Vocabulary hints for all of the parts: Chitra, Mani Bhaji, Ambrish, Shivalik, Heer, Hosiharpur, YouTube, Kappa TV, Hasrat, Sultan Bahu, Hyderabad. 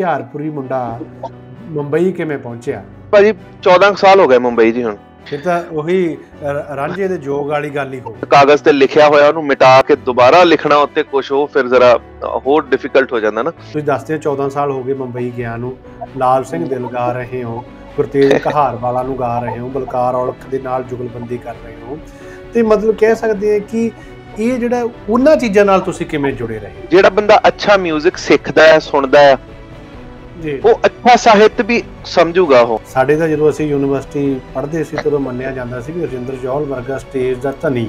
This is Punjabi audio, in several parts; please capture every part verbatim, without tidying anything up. ਹੁਸ਼ਿਆਰਪੁਰੀ ਮੁੰਡਾ ਮੁੰਬਈ ਕਿਵੇਂ ਪਹੁੰਚਿਆ? ਭਾਜੀ ਚੌਦਾਂ ਸਾਲ ਹੋ ਗਏ ਮੁੰਬਈ ਜੀ। ਹੁਣ ਫਿਰ ਤਾਂ ਉਹੀ ਰਾਂਝੇ ਦੇ ਜੋਗ ਵਾਲੀ ਗੱਲ ਹੀ ਹੋ, ਕਾਗਜ਼ ਤੇ ਲਿਖਿਆ ਹੋਇਆ ਉਹਨੂੰ ਮਿਟਾ ਕੇ ਦੁਬਾਰਾ ਲਿਖਣਾ ਉੱਤੇ ਕੁਝ ਉਹ ਫਿਰ ਜ਼ਰਾ ਹੋਰ ਡਿਫਿਕਲਟ ਹੋ ਜਾਂਦਾ ਨਾ। ਤੁਸੀਂ ਦੱਸਦੇ ਚੌਦਾਂ ਸਾਲ ਹੋ ਗਏ ਮੁੰਬਈ ਗਿਆ ਨੂੰ, ਲਾਲ ਸਿੰਘ ਦਿਲ ਗਾ ਰਹੇ ਹੋ, ਗੁਰਤੇਜ ਕਹਾਰਵਾਲਾ ਨੂੰ ਗਾ ਰਹੇ ਹੋ, ਬਲਕਾਰ ਔਲਖ ਦੇ ਨਾਲ ਜੁਗਲਬੰਦੀ ਕਰ ਰਹੇ ਹੋ, ਤੇ ਮਤਲਬ ਕਹਿ ਸਕਦੇ ਆ ਕਿ ਇਹ ਜਿਹੜਾ ਉਹਨਾਂ ਚੀਜ਼ਾਂ ਨਾਲ ਤੁਸੀਂ ਕਿਵੇਂ ਜੁੜੇ ਰਹੇ? ਜਿਹੜਾ ਬੰਦਾ ਅੱਛਾ ਮਿਊਜ਼ਿਕ ਸਿੱਖਦਾ ਹੈ, ਸੁਣਦਾ ਹੈ ਜੀ, ਉਹ ਅੱਛਾ ਸਾਹਿਤ ਵੀ ਸਮਝੂਗਾ। ਉਹ ਸਾਡੇ ਦਾ ਜਦੋਂ ਅਸੀਂ ਯੂਨੀਵਰਸਿਟੀ ਪੜ੍ਹਦੇ ਸੀ ਤਦੋਂ ਮੰਨਿਆ ਜਾਂਦਾ ਸੀ ਕਿ ਰਜਿੰਦਰ ਜੌਹਲ ਵਰਗਾ ਸਟੇਜ ਦਾ ਧਨੀ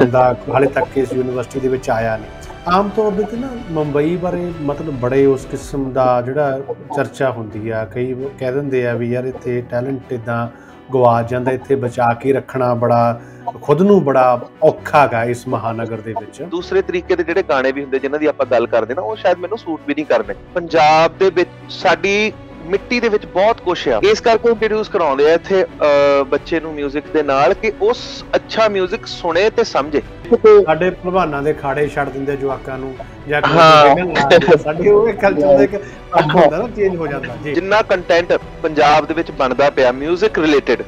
ਬੰਦਾ ਹਾਲੇ ਤੱਕ ਇਸ ਯੂਨੀਵਰਸਿਟੀ ਦੇ ਵਿੱਚ ਆਇਆ ਨਹੀਂ। ਆਮ ਤੌਰ ਤੇ ਨਾ ਮੁੰਬਈ ਬਾਰੇ ਮਤਲਬ ਬੜੇ ਉਸ ਕਿਸਮ ਦਾ ਜਿਹੜਾ ਚਰਚਾ ਹੁੰਦੀ ਆ, ਕਈ ਕਹਿ ਦਿੰਦੇ ਆ ਵੀ ਯਾਰ ਇੱਥੇ ਟੈਲੈਂਟ ਇੱਦਾਂ ਗਵਾਚ ਜਾਂਦਾ, ਇੱਥੇ ਬਚਾ ਕੇ ਰੱਖਣਾ ਬੜਾ ਖੁਦ ਨੂੰ ਬੜਾ ਔਖਾ ਗਾ ਇਸ ਮਹਾਨਗਰ ਦੇ ਵਿੱਚ। ਦੂਸਰੇ ਤਰੀਕੇ ਦੇ ਜਿਹੜੇ ਗਾਣੇ ਵੀ ਹੁੰਦੇ ਜਿਹਨਾਂ ਦੀ ਆਪਾਂ ਗੱਲ ਕਰਦੇ ਨਾ, ਉਹ ਸ਼ਾਇਦ ਮੈਨੂੰ ਸੂਟ ਵੀ ਨਹੀਂ ਕਰਦੇ। ਪੰਜਾਬ ਦੇ ਵਿੱਚ ਸਾਡੀ ਮਿੱਟੀ ਦੇ ਵਿੱਚ ਬਹੁਤ ਕੁਛ ਆ, ਇਸ ਕਰਕੇ ਇੰਟਰੋਡਿਊਸ ਕਰਾਉਂਦੇ ਆ ਇੱਥੇ ਬੱਚੇ ਨੂੰ ਮਿਊਜ਼ਿਕ ਦੇ ਨਾਲ ਕਿ ਉਸ ਅੱਛਾ ਮਿਊਜ਼ਿਕ ਸੁਣੇ ਤੇ ਸਮਝੇ। ਸਾਡੇ ਭਲਵਾਨਾਂ ਦੇ ਖਾੜੇ ਛੱਡ ਦਿੰਦੇ ਜਵਾਕਾਂ ਨੂੰ, ਜਾਂ ਸਾਡੇ ਉਹ ਕਲਚਰ ਦੇ ਕੰਮ ਹੁੰਦਾ ਨਾ, ਚੇਂਜ ਹੋ ਜਾਂਦਾ ਜੀ। ਜਿੰਨਾ ਕੰਟੈਂਟ ਪੰਜਾਬ ਦੇ ਵਿੱਚ ਬਣਦਾ ਪਿਆ ਮਿਊਜ਼ਿਕ ਰਿਲੇਟਡ,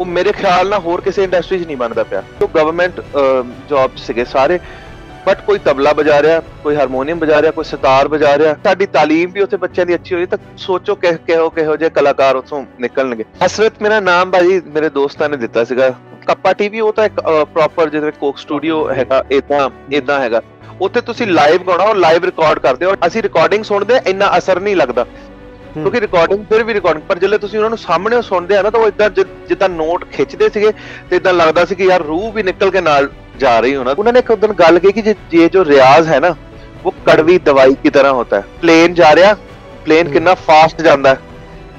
ਉਹ ਮੇਰੇ ਖਿਆਲ ਨਾਲ ਹੋਰ ਕਿਸੇ ਇੰਡਸਟਰੀ 'ਚ ਨਹੀਂ ਬਣਦਾ ਪਿਆ। ਉਹ ਗਵਰਨਮੈਂਟ ਜੌਬ ਸੀਗੇ ਸਾਰੇ, ਬਟ ਕੋਈ ਤਬਲਾ ਬਜਾ ਰਿਹਾ, ਕੋਈ ਹਾਰਮੋਨੀਅਮ ਬਜਾ ਰਿਹਾ, ਕੋਈ ਸਿਤਾਰ ਬਜਾ ਰਿਹਾ। ਸਾਡੀ ਤਾਲੀਮ ਵੀ ਉੱਥੇ ਬੱਚਿਆਂ ਦੀ ਅੱਛੀ ਹੋਈ ਤਾਂ ਸੋਚੋ ਕਿ ਕਿਹੋ ਕਿਹੋ ਜਿਹੇ ਕਲਾਕਾਰ ਉੱਥੋਂ ਨਿਕਲਣਗੇ। ਹਸਰਤ ਮੇਰਾ ਨਾਮ ਭਾਜੀ ਮੇਰੇ ਦੋਸਤਾਂ ਨੇ ਦਿੱਤਾ ਸੀਗਾ। ਕੱਪਾ ਟੀਵੀ ਉਹ ਤਾਂ ਇੱਕ ਪ੍ਰੋਪਰ ਜਿਵੇਂ ਕੋਕ ਸਟੂਡੀਓ ਹੈਗਾ, ਇੱਦਾਂ ਇੱਦਾਂ ਹੈਗਾ, ਉੱਥੇ ਤੁਸੀਂ ਲਾਈਵ ਗਾਉਣਾ ਔਰ ਲਾਈਵ ਰਿਕਾਰਡ ਕਰਦੇ ਹੋ। ਅਸੀਂ ਰਿਕਾਰਡਿੰਗ ਸੁਣਦੇ ਇੰਨਾ ਅਸਰ ਨਹੀਂ ਲੱਗਦਾ ਕਿਉਂਕਿ ਰਿਕਾਰਡਿੰਗ ਫਿਰ ਵੀ ਰਿਕਾਰਡਿੰਗ, ਪਰ ਜਦੋਂ ਤੁਸੀਂ ਉਹਨਾਂ ਨੂੰ ਸਾਹਮਣੇ ਸੁਣਦੇ ਆ ਨਾ ਤਾਂ ਉਹ ਇੱਦਾਂ ਜਿੱਦਾਂ ਨੋਟ ਖਿੱਚਦੇ ਸੀਗੇ ਤੇ ਇੱਦਾਂ ਲੱਗਦਾ ਸੀ ਕਿ ਯਾਰ ਰੂਹ ਵੀ ਨਿਕਲ ਕੇ ਨਾਲ जा रही हो ना। उन्होंने एक दिन गल कही कि ये जो रियाज है ना वो कड़वी दवाई की तरह होता है। प्लेन जा रहा, प्लेन कितना फास्ट जाता है,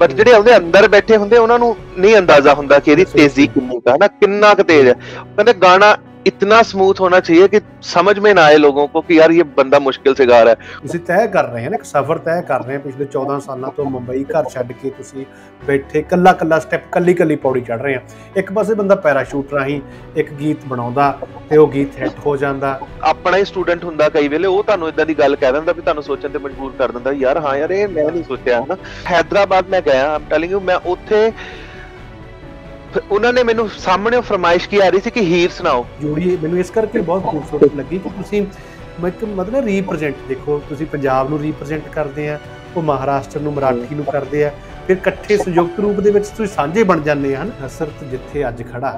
बट जेडे उहदे अंदर बैठे हुंदे उन्हां नूं नहीं अंदाजा हुंदा कि इहदी तेजी किन्नी है ना, कितना क तेज है। कहंदे गाना इतना स्मूथ होना चाहिए कि समझ में ना आए लोगों को कि यार ये बंदा मुश्किल से गा रहा है। तुसीं तय कर रहे हैं ना, सफर तय कर रहे हैं पिछले चौदह सालों तो मुंबई घर छड्ड के तुसीं बैठे कल्ला कल्ला स्टैप कल्ली कल्ली पौड़ी चढ़ रहे हैं। एक पासे बंदा पैराशूट राही एक गीत बनाउंदा ते ओह गीत हिट हो जांदा। अपना ही स्टूडेंट हुंदा कई वेले ओह तुहानूं इदां दी गल कह दिंदा भी तुहानूं सोचण ते मजबूर कर दिंदा यार, हां यार ये मैं नहीं सोचिया ना। हैदराबाद मैं गया, आई एम टेलिंग यू, मैं उत्थे ਉਹਨਾਂ ਨੇ ਮੈਨੂੰ ਸਾਹਮਣੇ ਫਰਮਾਇਸ਼ ਕੀ ਆ ਰਹੀ ਸੀ ਕਿ ਹੀਰ ਸੁਣਾਓ ਜੋੜੀ। ਮੈਨੂੰ ਇਸ ਕਰਕੇ ਬਹੁਤ ਖੂਬਸੂਰਤ ਲੱਗੀ ਕਿ ਤੁਸੀਂ ਮਤਲਬ ਰੀਪ੍ਰੈਜ਼ੈਂਟ, ਦੇਖੋ ਤੁਸੀਂ ਪੰਜਾਬ ਨੂੰ ਰੀਪ੍ਰੈਜ਼ੈਂਟ ਕਰਦੇ ਆ, ਉਹ ਮਹਾਰਾਸ਼ਟਰ ਨੂੰ, ਮਰਾਠੀ ਨੂੰ ਕਰਦੇ ਆ, ਫਿਰ ਇਕੱਠੇ ਸੰਯੁਕਤ ਰੂਪ ਦੇ ਵਿੱਚ ਤੁਸੀਂ ਸਾਂਝੇ ਬਣ ਜਾਂਦੇ ਹਨ। ਹਸਰਤ ਜਿੱਥੇ ਅੱਜ ਖੜਾ,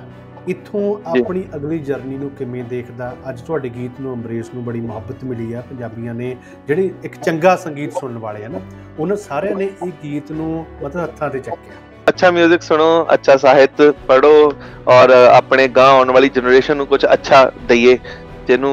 ਇੱਥੋਂ ਆਪਣੀ ਅਗਲੀ ਜਰਨੀ ਨੂੰ ਕਿਵੇਂ ਦੇਖਦਾ? ਅੱਜ ਤੁਹਾਡੇ ਗੀਤ ਨੂੰ, ਅੰਬਰੇਸ਼ ਨੂੰ ਬੜੀ ਮੁਹੱਬਤ ਮਿਲੀ ਆ ਪੰਜਾਬੀਆਂ ਨੇ, ਜਿਹੜੇ ਇੱਕ ਚੰਗਾ ਸੰਗੀਤ ਸੁਣਨ ਵਾਲੇ ਆ ਨਾ, ਉਹਨਾਂ ਸਾਰਿਆਂ ਨੇ ਇਹ ਗੀਤ ਨੂੰ ਮਤਲਬ ਹੱਥਾਂ 'ਤੇ ਚੱਕਿਆ। अच्छा म्यूजिक सुनो, अच्छा साहित्य पढ़ो और अपने गांव आने वाली जनरेशन को कुछ अच्छा दइए जिन्हू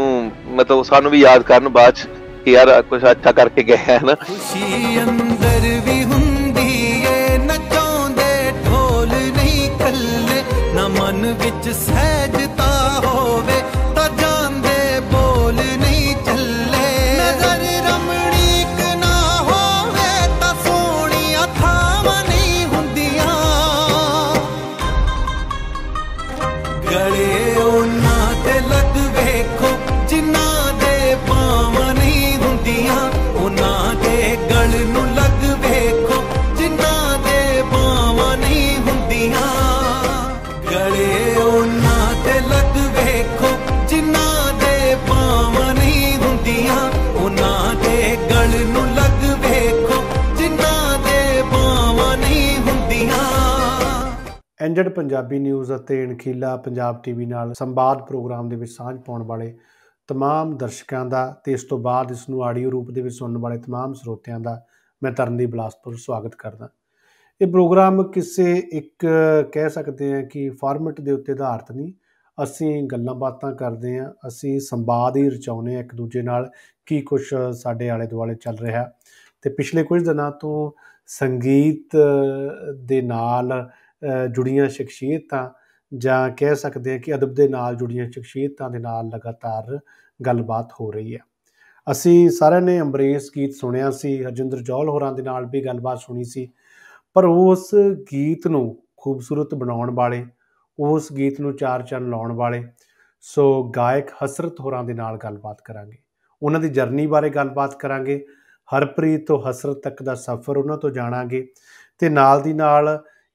मतलब सानू भी याद करन बाद कि यार कुछ अच्छा करके गए है ना। खुशी अंदर भी हुंदी ए न चौंदे ढोल नहीं कल्ले ना मन विच सहजता होवे ता जानदे बोल नहीं चल्ले नजर रमणीक ना होवे ता सोहणियां थावां नहीं हुंदियां गले उन्हां ते लग वेखो जिन्हां दे पावां नहीं हुंदियां उन्हां दे गल नूं लग वेखो जिन्हां दे पावां नहीं हुंदियां गले उन्हां ते लग वेखो जिन्हां दे पावां नहीं हुंदियां उन्हां दे गल नूं लग वेखो जिन्हां दे पावां नहीं हुंदियां। एंजड पंजाबी न्यूज़ ਅਤੇ ਅਣਖੀਲਾ पंजाब टीवी ਨਾਲ ਸੰਵਾਦ ਪ੍ਰੋਗਰਾਮ ਦੇ ਵਿੱਚ ਸਾਂਝ ਪਾਉਣ ਵਾਲੇ तमाम ਦਰਸ਼ਕਾਂ ਦਾ ਤੇ ਇਸ ਤੋਂ ਬਾਅਦ ਇਸ ਨੂੰ ਆਡੀਓ ਰੂਪ ਦੇ ਵਿੱਚ ਸੁਣਨ ਵਾਲੇ तमाम ਸਰੋਤਿਆਂ ਦਾ ਮੈਂ ਤਰਨਦੀਪ ਬਿਲਾਸਪੁਰ ਸਵਾਗਤ ਕਰਦਾ। ਇਹ ਪ੍ਰੋਗਰਾਮ ਕਿਸੇ ਇੱਕ ਕਹਿ ਸਕਦੇ ਹਾਂ ਕਿ ਫਾਰਮੈਟ ਦੇ ਉੱਤੇ ਆਧਾਰਿਤ ਨਹੀਂ, ਅਸੀਂ ਗੱਲਾਂ ਬਾਤਾਂ ਕਰਦੇ ਹਾਂ, ਅਸੀਂ ਸੰਵਾਦ ਹੀ ਰਚਾਉਂਦੇ ਹਾਂ ਇੱਕ ਦੂਜੇ ਨਾਲ ਕੀ ਕੁਛ ਸਾਡੇ ਆਲੇ ਦੁਆਲੇ ਚੱਲ ਰਿਹਾ। ਤੇ ਪਿਛਲੇ ਕੁਝ ਦਿਨਾਂ ਤੋਂ ਸੰਗੀਤ ਦੇ ਨਾਲ जुड़िया शख्सियतां जां कह सकते हैं कि अदब के नाल जुड़िया शख्सियतां दे नाल लगातार गलबात हो रही है। असी सारे ने अंबरेश गीत सुनिया सी, हरजिंदर जौहल होरां दे नाल भी गलबात सुनी सी, पर उस गीत नूं खूबसूरत बनाउण वाले, उस गीत नूं चार चंद लाउण वाले सो गायक हसरत होरां दे नाल गलबात करांगे, उन्हां दी जर्नी बारे गलबात करांगे। ਹਰਪ੍ਰੀਤ ਤੋਂ ਹਸਰਤ ਤੱਕ ਦਾ ਸਫ਼ਰ ਉਹਨਾਂ ਤੋਂ ਜਾਣਾਂਗੇ। ਤੇ ਨਾਲ ਦੀ ਨਾਲ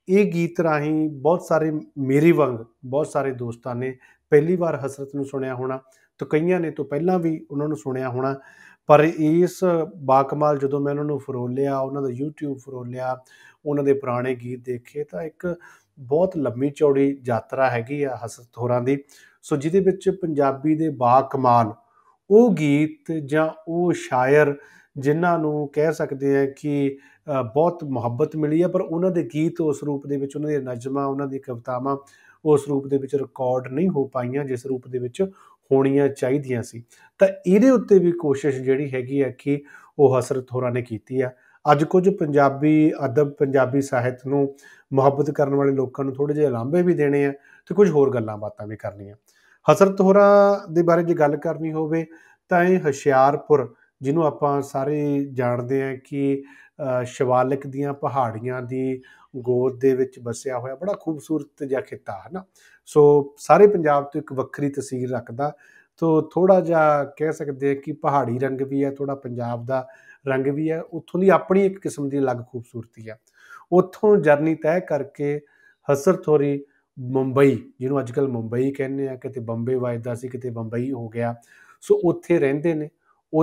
ਇਹ ਗੀਤ ਰਾਹੀਂ बहुत सारे मेरी वांग बहुत सारे दोस्तों ने पहली बार हसरत ਨੂੰ सुनिया होना, तो कईयां ने तो पहला भी उन्होंने सुनिया होना। पर इस बाकमाल जो मैं उन्होंने फरोलिया, उन्होंने यूट्यूब फरोलिया, उन्होंने पुराने गीत देखे, तो एक बहुत लंबी चौड़ी यात्रा हैगी आ हसरत होरां दी। सो जिहदे विच पंजाबी दे बाकमाल वो गीत जां वो शायर जिन्हां नूं कह सकते हैं कि बहुत मुहब्बत मिली है, पर उन्होंने गीत उस रूप के उन्होंने नज़मा उन्होंने कवितावां उस रूप के रिकॉर्ड नहीं हो पाई जिस रूप के होनिया चाहिए सी। तो ये उत्ते भी कोशिश जी हैगी है कि वह हसरत होरां ने की है। अज कुछ पंजाबी अदब पंजाबी साहित नूं मुहब्बत करने वाले लोगों को थोड़े जिहे लांभे भी देने हैं, तो कुछ होर गल्लां बातां भी करनियां। हसरत होरां दे बारे जे गल करनी होवे तां इह होशियारपुर जिन्हों आपां सारे जानते हैं कि शिवालिक दियां पहाड़ियां दी गोद दे विच बसिया होया बड़ा खूबसूरत जिहा खिता है ना। सो सारे पंजाब तो एक वक्री तस्वीर रखदा, तो थोड़ा जा कह सकते हैं कि पहाड़ी रंग भी है, थोड़ा पंजाब दा रंग भी है, उत्थों दी अपनी एक किस्म की अलग खूबसूरती है। उत्थों जर्नी तय करके हसरत होरी मुंबई जिन्हों अजकल मुंबई कहने हैं, किते बंबे वजदा सी किते बंबई हो गया। सो उत्थे रहिंदे ने,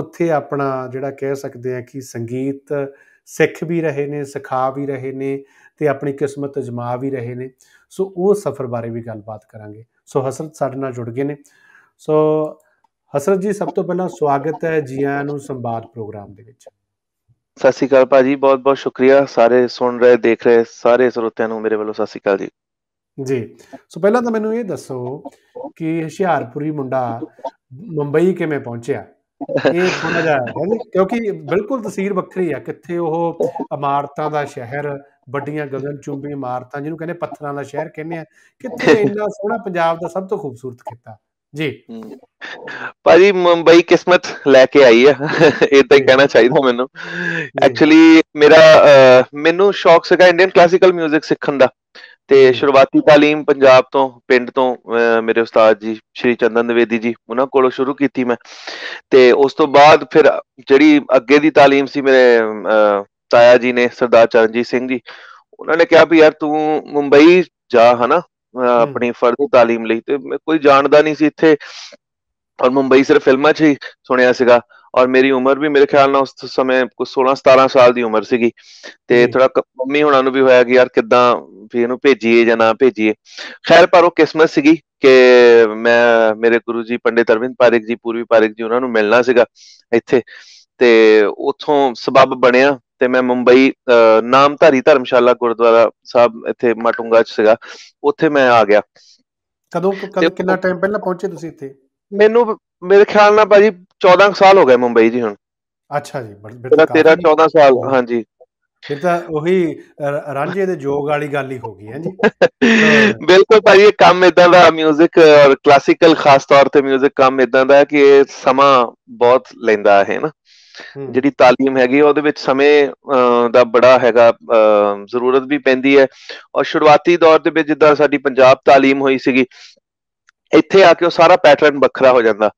उत्थे अपना जिहड़ा कह सकते हैं कि संगीत सिख भी रहे ने, सिखा भी रहे ने, ते अपनी किस्मत अजमा भी रहे ने। सो वो सफ़र बारे भी गलबात करांगे। सो हसरत साडे नाल जुड़ गए ने। सो हसरत जी सब तो पहला स्वागत है जी आया नूं संवाद प्रोग्राम दे विच। सत श्री अकाल भाजी, बहुत बहुत शुक्रिया सारे सुन रहे देख रहे सारे श्रोतियां नूं मेरे वालों सत श्री अकाल जी जी। सो पहला तो मैनूं ये दसो कि हुशियारपुरी मुंडा मुंबई किवें पहुंचिया? ਇਹ ਥੋੜਾ ਜਿਹਾ ਕਿਉਂਕਿ ਬਿਲਕੁਲ ਤਸਵੀਰ ਵੱਖਰੀ ਆ, ਕਿੱਥੇ ਉਹ ਇਮਾਰਤਾਂ ਦਾ ਸ਼ਹਿਰ, ਵੱਡੀਆਂ ਗਗਨਚੁੰਬੀ ਇਮਾਰਤਾਂ ਜਿਹਨੂੰ ਕਹਿੰਦੇ ਪੱਥਰਾਂ ਦਾ ਸ਼ਹਿਰ ਕਹਿੰਦੇ ਆ, ਕਿੱਥੇ ਇੰਨਾ ਸੋਹਣਾ ਪੰਜਾਬ ਦਾ ਸਭ ਤੋਂ ਖੂਬਸੂਰਤ ਖਿੱਤਾ ਜੀ। ਭਾਜੀ ਮੁੰਬਈ ਕਿਸਮਤ ਲੈ ਕੇ ਆਈ ਆ, ਏਦਾਂ ਹੀ ਕਹਿਣਾ ਚਾਹੀਦਾ ਮੈਨੂੰ। ਐਕਚੁਅਲੀ ਮੇਰਾ ਮੈਨੂੰ ਸ਼ੌਕ ਸੀਗਾ ਇੰਡੀਅਨ ਕਲਾਸੀਕਲ ਮਿਊਜ਼ਿਕ ਸਿੱਖਣ ਦਾ, ਤੇ ਸ਼ੁਰੂਆਤੀ ਤਾਲੀਮ ਪੰਜਾਬ ਤੋਂ ਪਿੰਡ ਤੋਂ ਮੇਰੇ ਉਸਤਾਦ ਜੀ ਸ਼੍ਰੀ ਚੰਦਨ ਦਵੇਦੀ ਜੀ ਉਹਨਾਂ ਕੋਲੋਂ ਸ਼ੁਰੂ ਕੀਤੀ ਮੈਂ। ਤੇ ਉਸ ਤੋਂ ਬਾਅਦ ਫਿਰ ਜਿਹੜੀ ਅੱਗੇ ਦੀ ਤਾਲੀਮ ਸੀ ਮੇਰੇ ਤਾਇਆ ਜੀ ਨੇ ਸਰਦਾਰ ਚਰਨਜੀਤ ਸਿੰਘ ਜੀ, ਉਹਨਾਂ ਨੇ ਕਿਹਾ ਵੀ ਯਾਰ ਤੂੰ ਮੁੰਬਈ ਜਾ ਹਨਾ ਆਪਣੀ ਫਰਜ਼ੀ ਤਾਲੀਮ ਲਈ, ਤੇ ਕੋਈ ਜਾਣਦਾ ਨਹੀਂ ਸੀ ਇੱਥੇ, ਔਰ ਮੁੰਬਈ ਸਿਰਫ ਫਿਲਮਾਂ 'ਚ ਹੀ ਸੁਣਿਆ ਸੀਗਾ। ਔਰ ਮੇਰੀ ਉਮਰ ਵੀ ਮੇਰੇ ਖਿਆਲ ਨਾਲ ਉਸ ਸਮੇਂ ਕੁਛ ਸੋਲਾਂ ਸਤਾਰਾਂ ਸਾਲ ਦੀ ਉਮਰ ਸੀਗੀ, ਤੇ ਥੋੜਾ ਮੰਮੀ ਹੋਣਾ ਨੂੰ ਵੀ ਹੋਇਆ ਕਿ ਯਾਰ ਕਿੱਦਾਂ ਵੀ ਇਹਨੂੰ ਭੇਜੀਏ ਜਾਂ ਨਾ ਭੇਜੀਏ। ਖੈਰ ਪਰ ਉਹ ਕਿਸਮਤ ਸੀਗੀ ਕਿ ਮੈਂ ਮੇਰੇ ਗੁਰੂ ਜੀ ਪੰਡਿਤ ਅਰਵਿੰਦ ਪਾਰਿਕ ਜੀ ਪੂਰਬੀ ਪਾਰਿਕ ਜੀ ਉਹਨਾਂ ਨੂੰ ਮਿਲਣਾ ਸੀਗਾ ਇੱਥੇ, ਤੇ ਉੱਥੋਂ ਸਬੱਬ ਬਣਿਆ ਤੇ ਮੈਂ ਮੁੰਬਈ ਨਾਮਧਾਰੀ ਧਰਮਸ਼ਾਲਾ ਗੁਰਦੁਆਰਾ ਸਾਹਿਬ ਇੱਥੇ ਮਾਟੁੰਗਾ ਚ ਸੀਗਾ, ਉੱਥੇ ਮੈਂ ਆ ਗਿਆ। ਕਦੋਂ ਕਿੰਨਾ ਟਾਈਮ ਪਹਿਲਾਂ ਪਹੁੰਚੇ ਤੁਸੀਂ ਇੱਥੇ? ਮੈਨੂੰ ਮੇਰੇ ਖਿਆਲ ਨਾਲ ਭਾਜੀ ਚੌਦਾਂ ਸਾਲ ਹੋ ਗਏ ਮੁੰਬਈ ਜੀ ਹੁਣ। ਅੱਛਾ ਜੀ, ਤੇਰਾਂ ਚੌਦਾਂ ਸਾਲ। ਹਾਂਜੀ ਫਿਰ ਤਾਂ ਉਹੀ ਰਾਂਝੇ ਦੇ ਜੋਗ ਵਾਲੀ ਗੱਲ ਹੀ ਹੋ ਗਈ ਹੈ ਜੀ। ਬਿਲਕੁਲ ਭਾਜੀ, ਇਹ ਕੰਮ ਇਦਾਂ ਦਾ ਮਿਊਜ਼ਿਕ ਔਰ ਕਲਾਸੀਕਲ ਖਾਸ ਤੌਰ ਤੇ ਮਿਊਜ਼ਿਕ ਕੰਮ ਇਦਾਂ ਦਾ ਕਿ ਇਹ ਸਮਾਂ ਬਹੁਤ ਲੈਂਦਾ ਹੈ ਨਾ। ਜਿਹੜੀ ਤਾਲੀਮ ਹੈਗੀ ਉਹਦੇ ਵਿੱਚ ਸਮੇਂ ਦਾ ਬੜਾ ਹੈਗਾ ਜ਼ਰੂਰਤ ਵੀ ਪੈਂਦੀ ਹੈ, ਔਰ ਸ਼ੁਰੂਆਤੀ ਦੌਰ ਦੇ ਵਿੱਚ ਜਿੱਦਾਂ ਸਾਡੀ ਪੰਜਾਬ ਤਾਲੀਮ ਹੋਈ ਸੀਗੀ ਇੱਥੇ ਆ ਕੇ ਉਹ ਸਾਰਾ ਪੈਟਰਨ ਵੱਖਰਾ ਹੋ ਜਾਂਦਾ,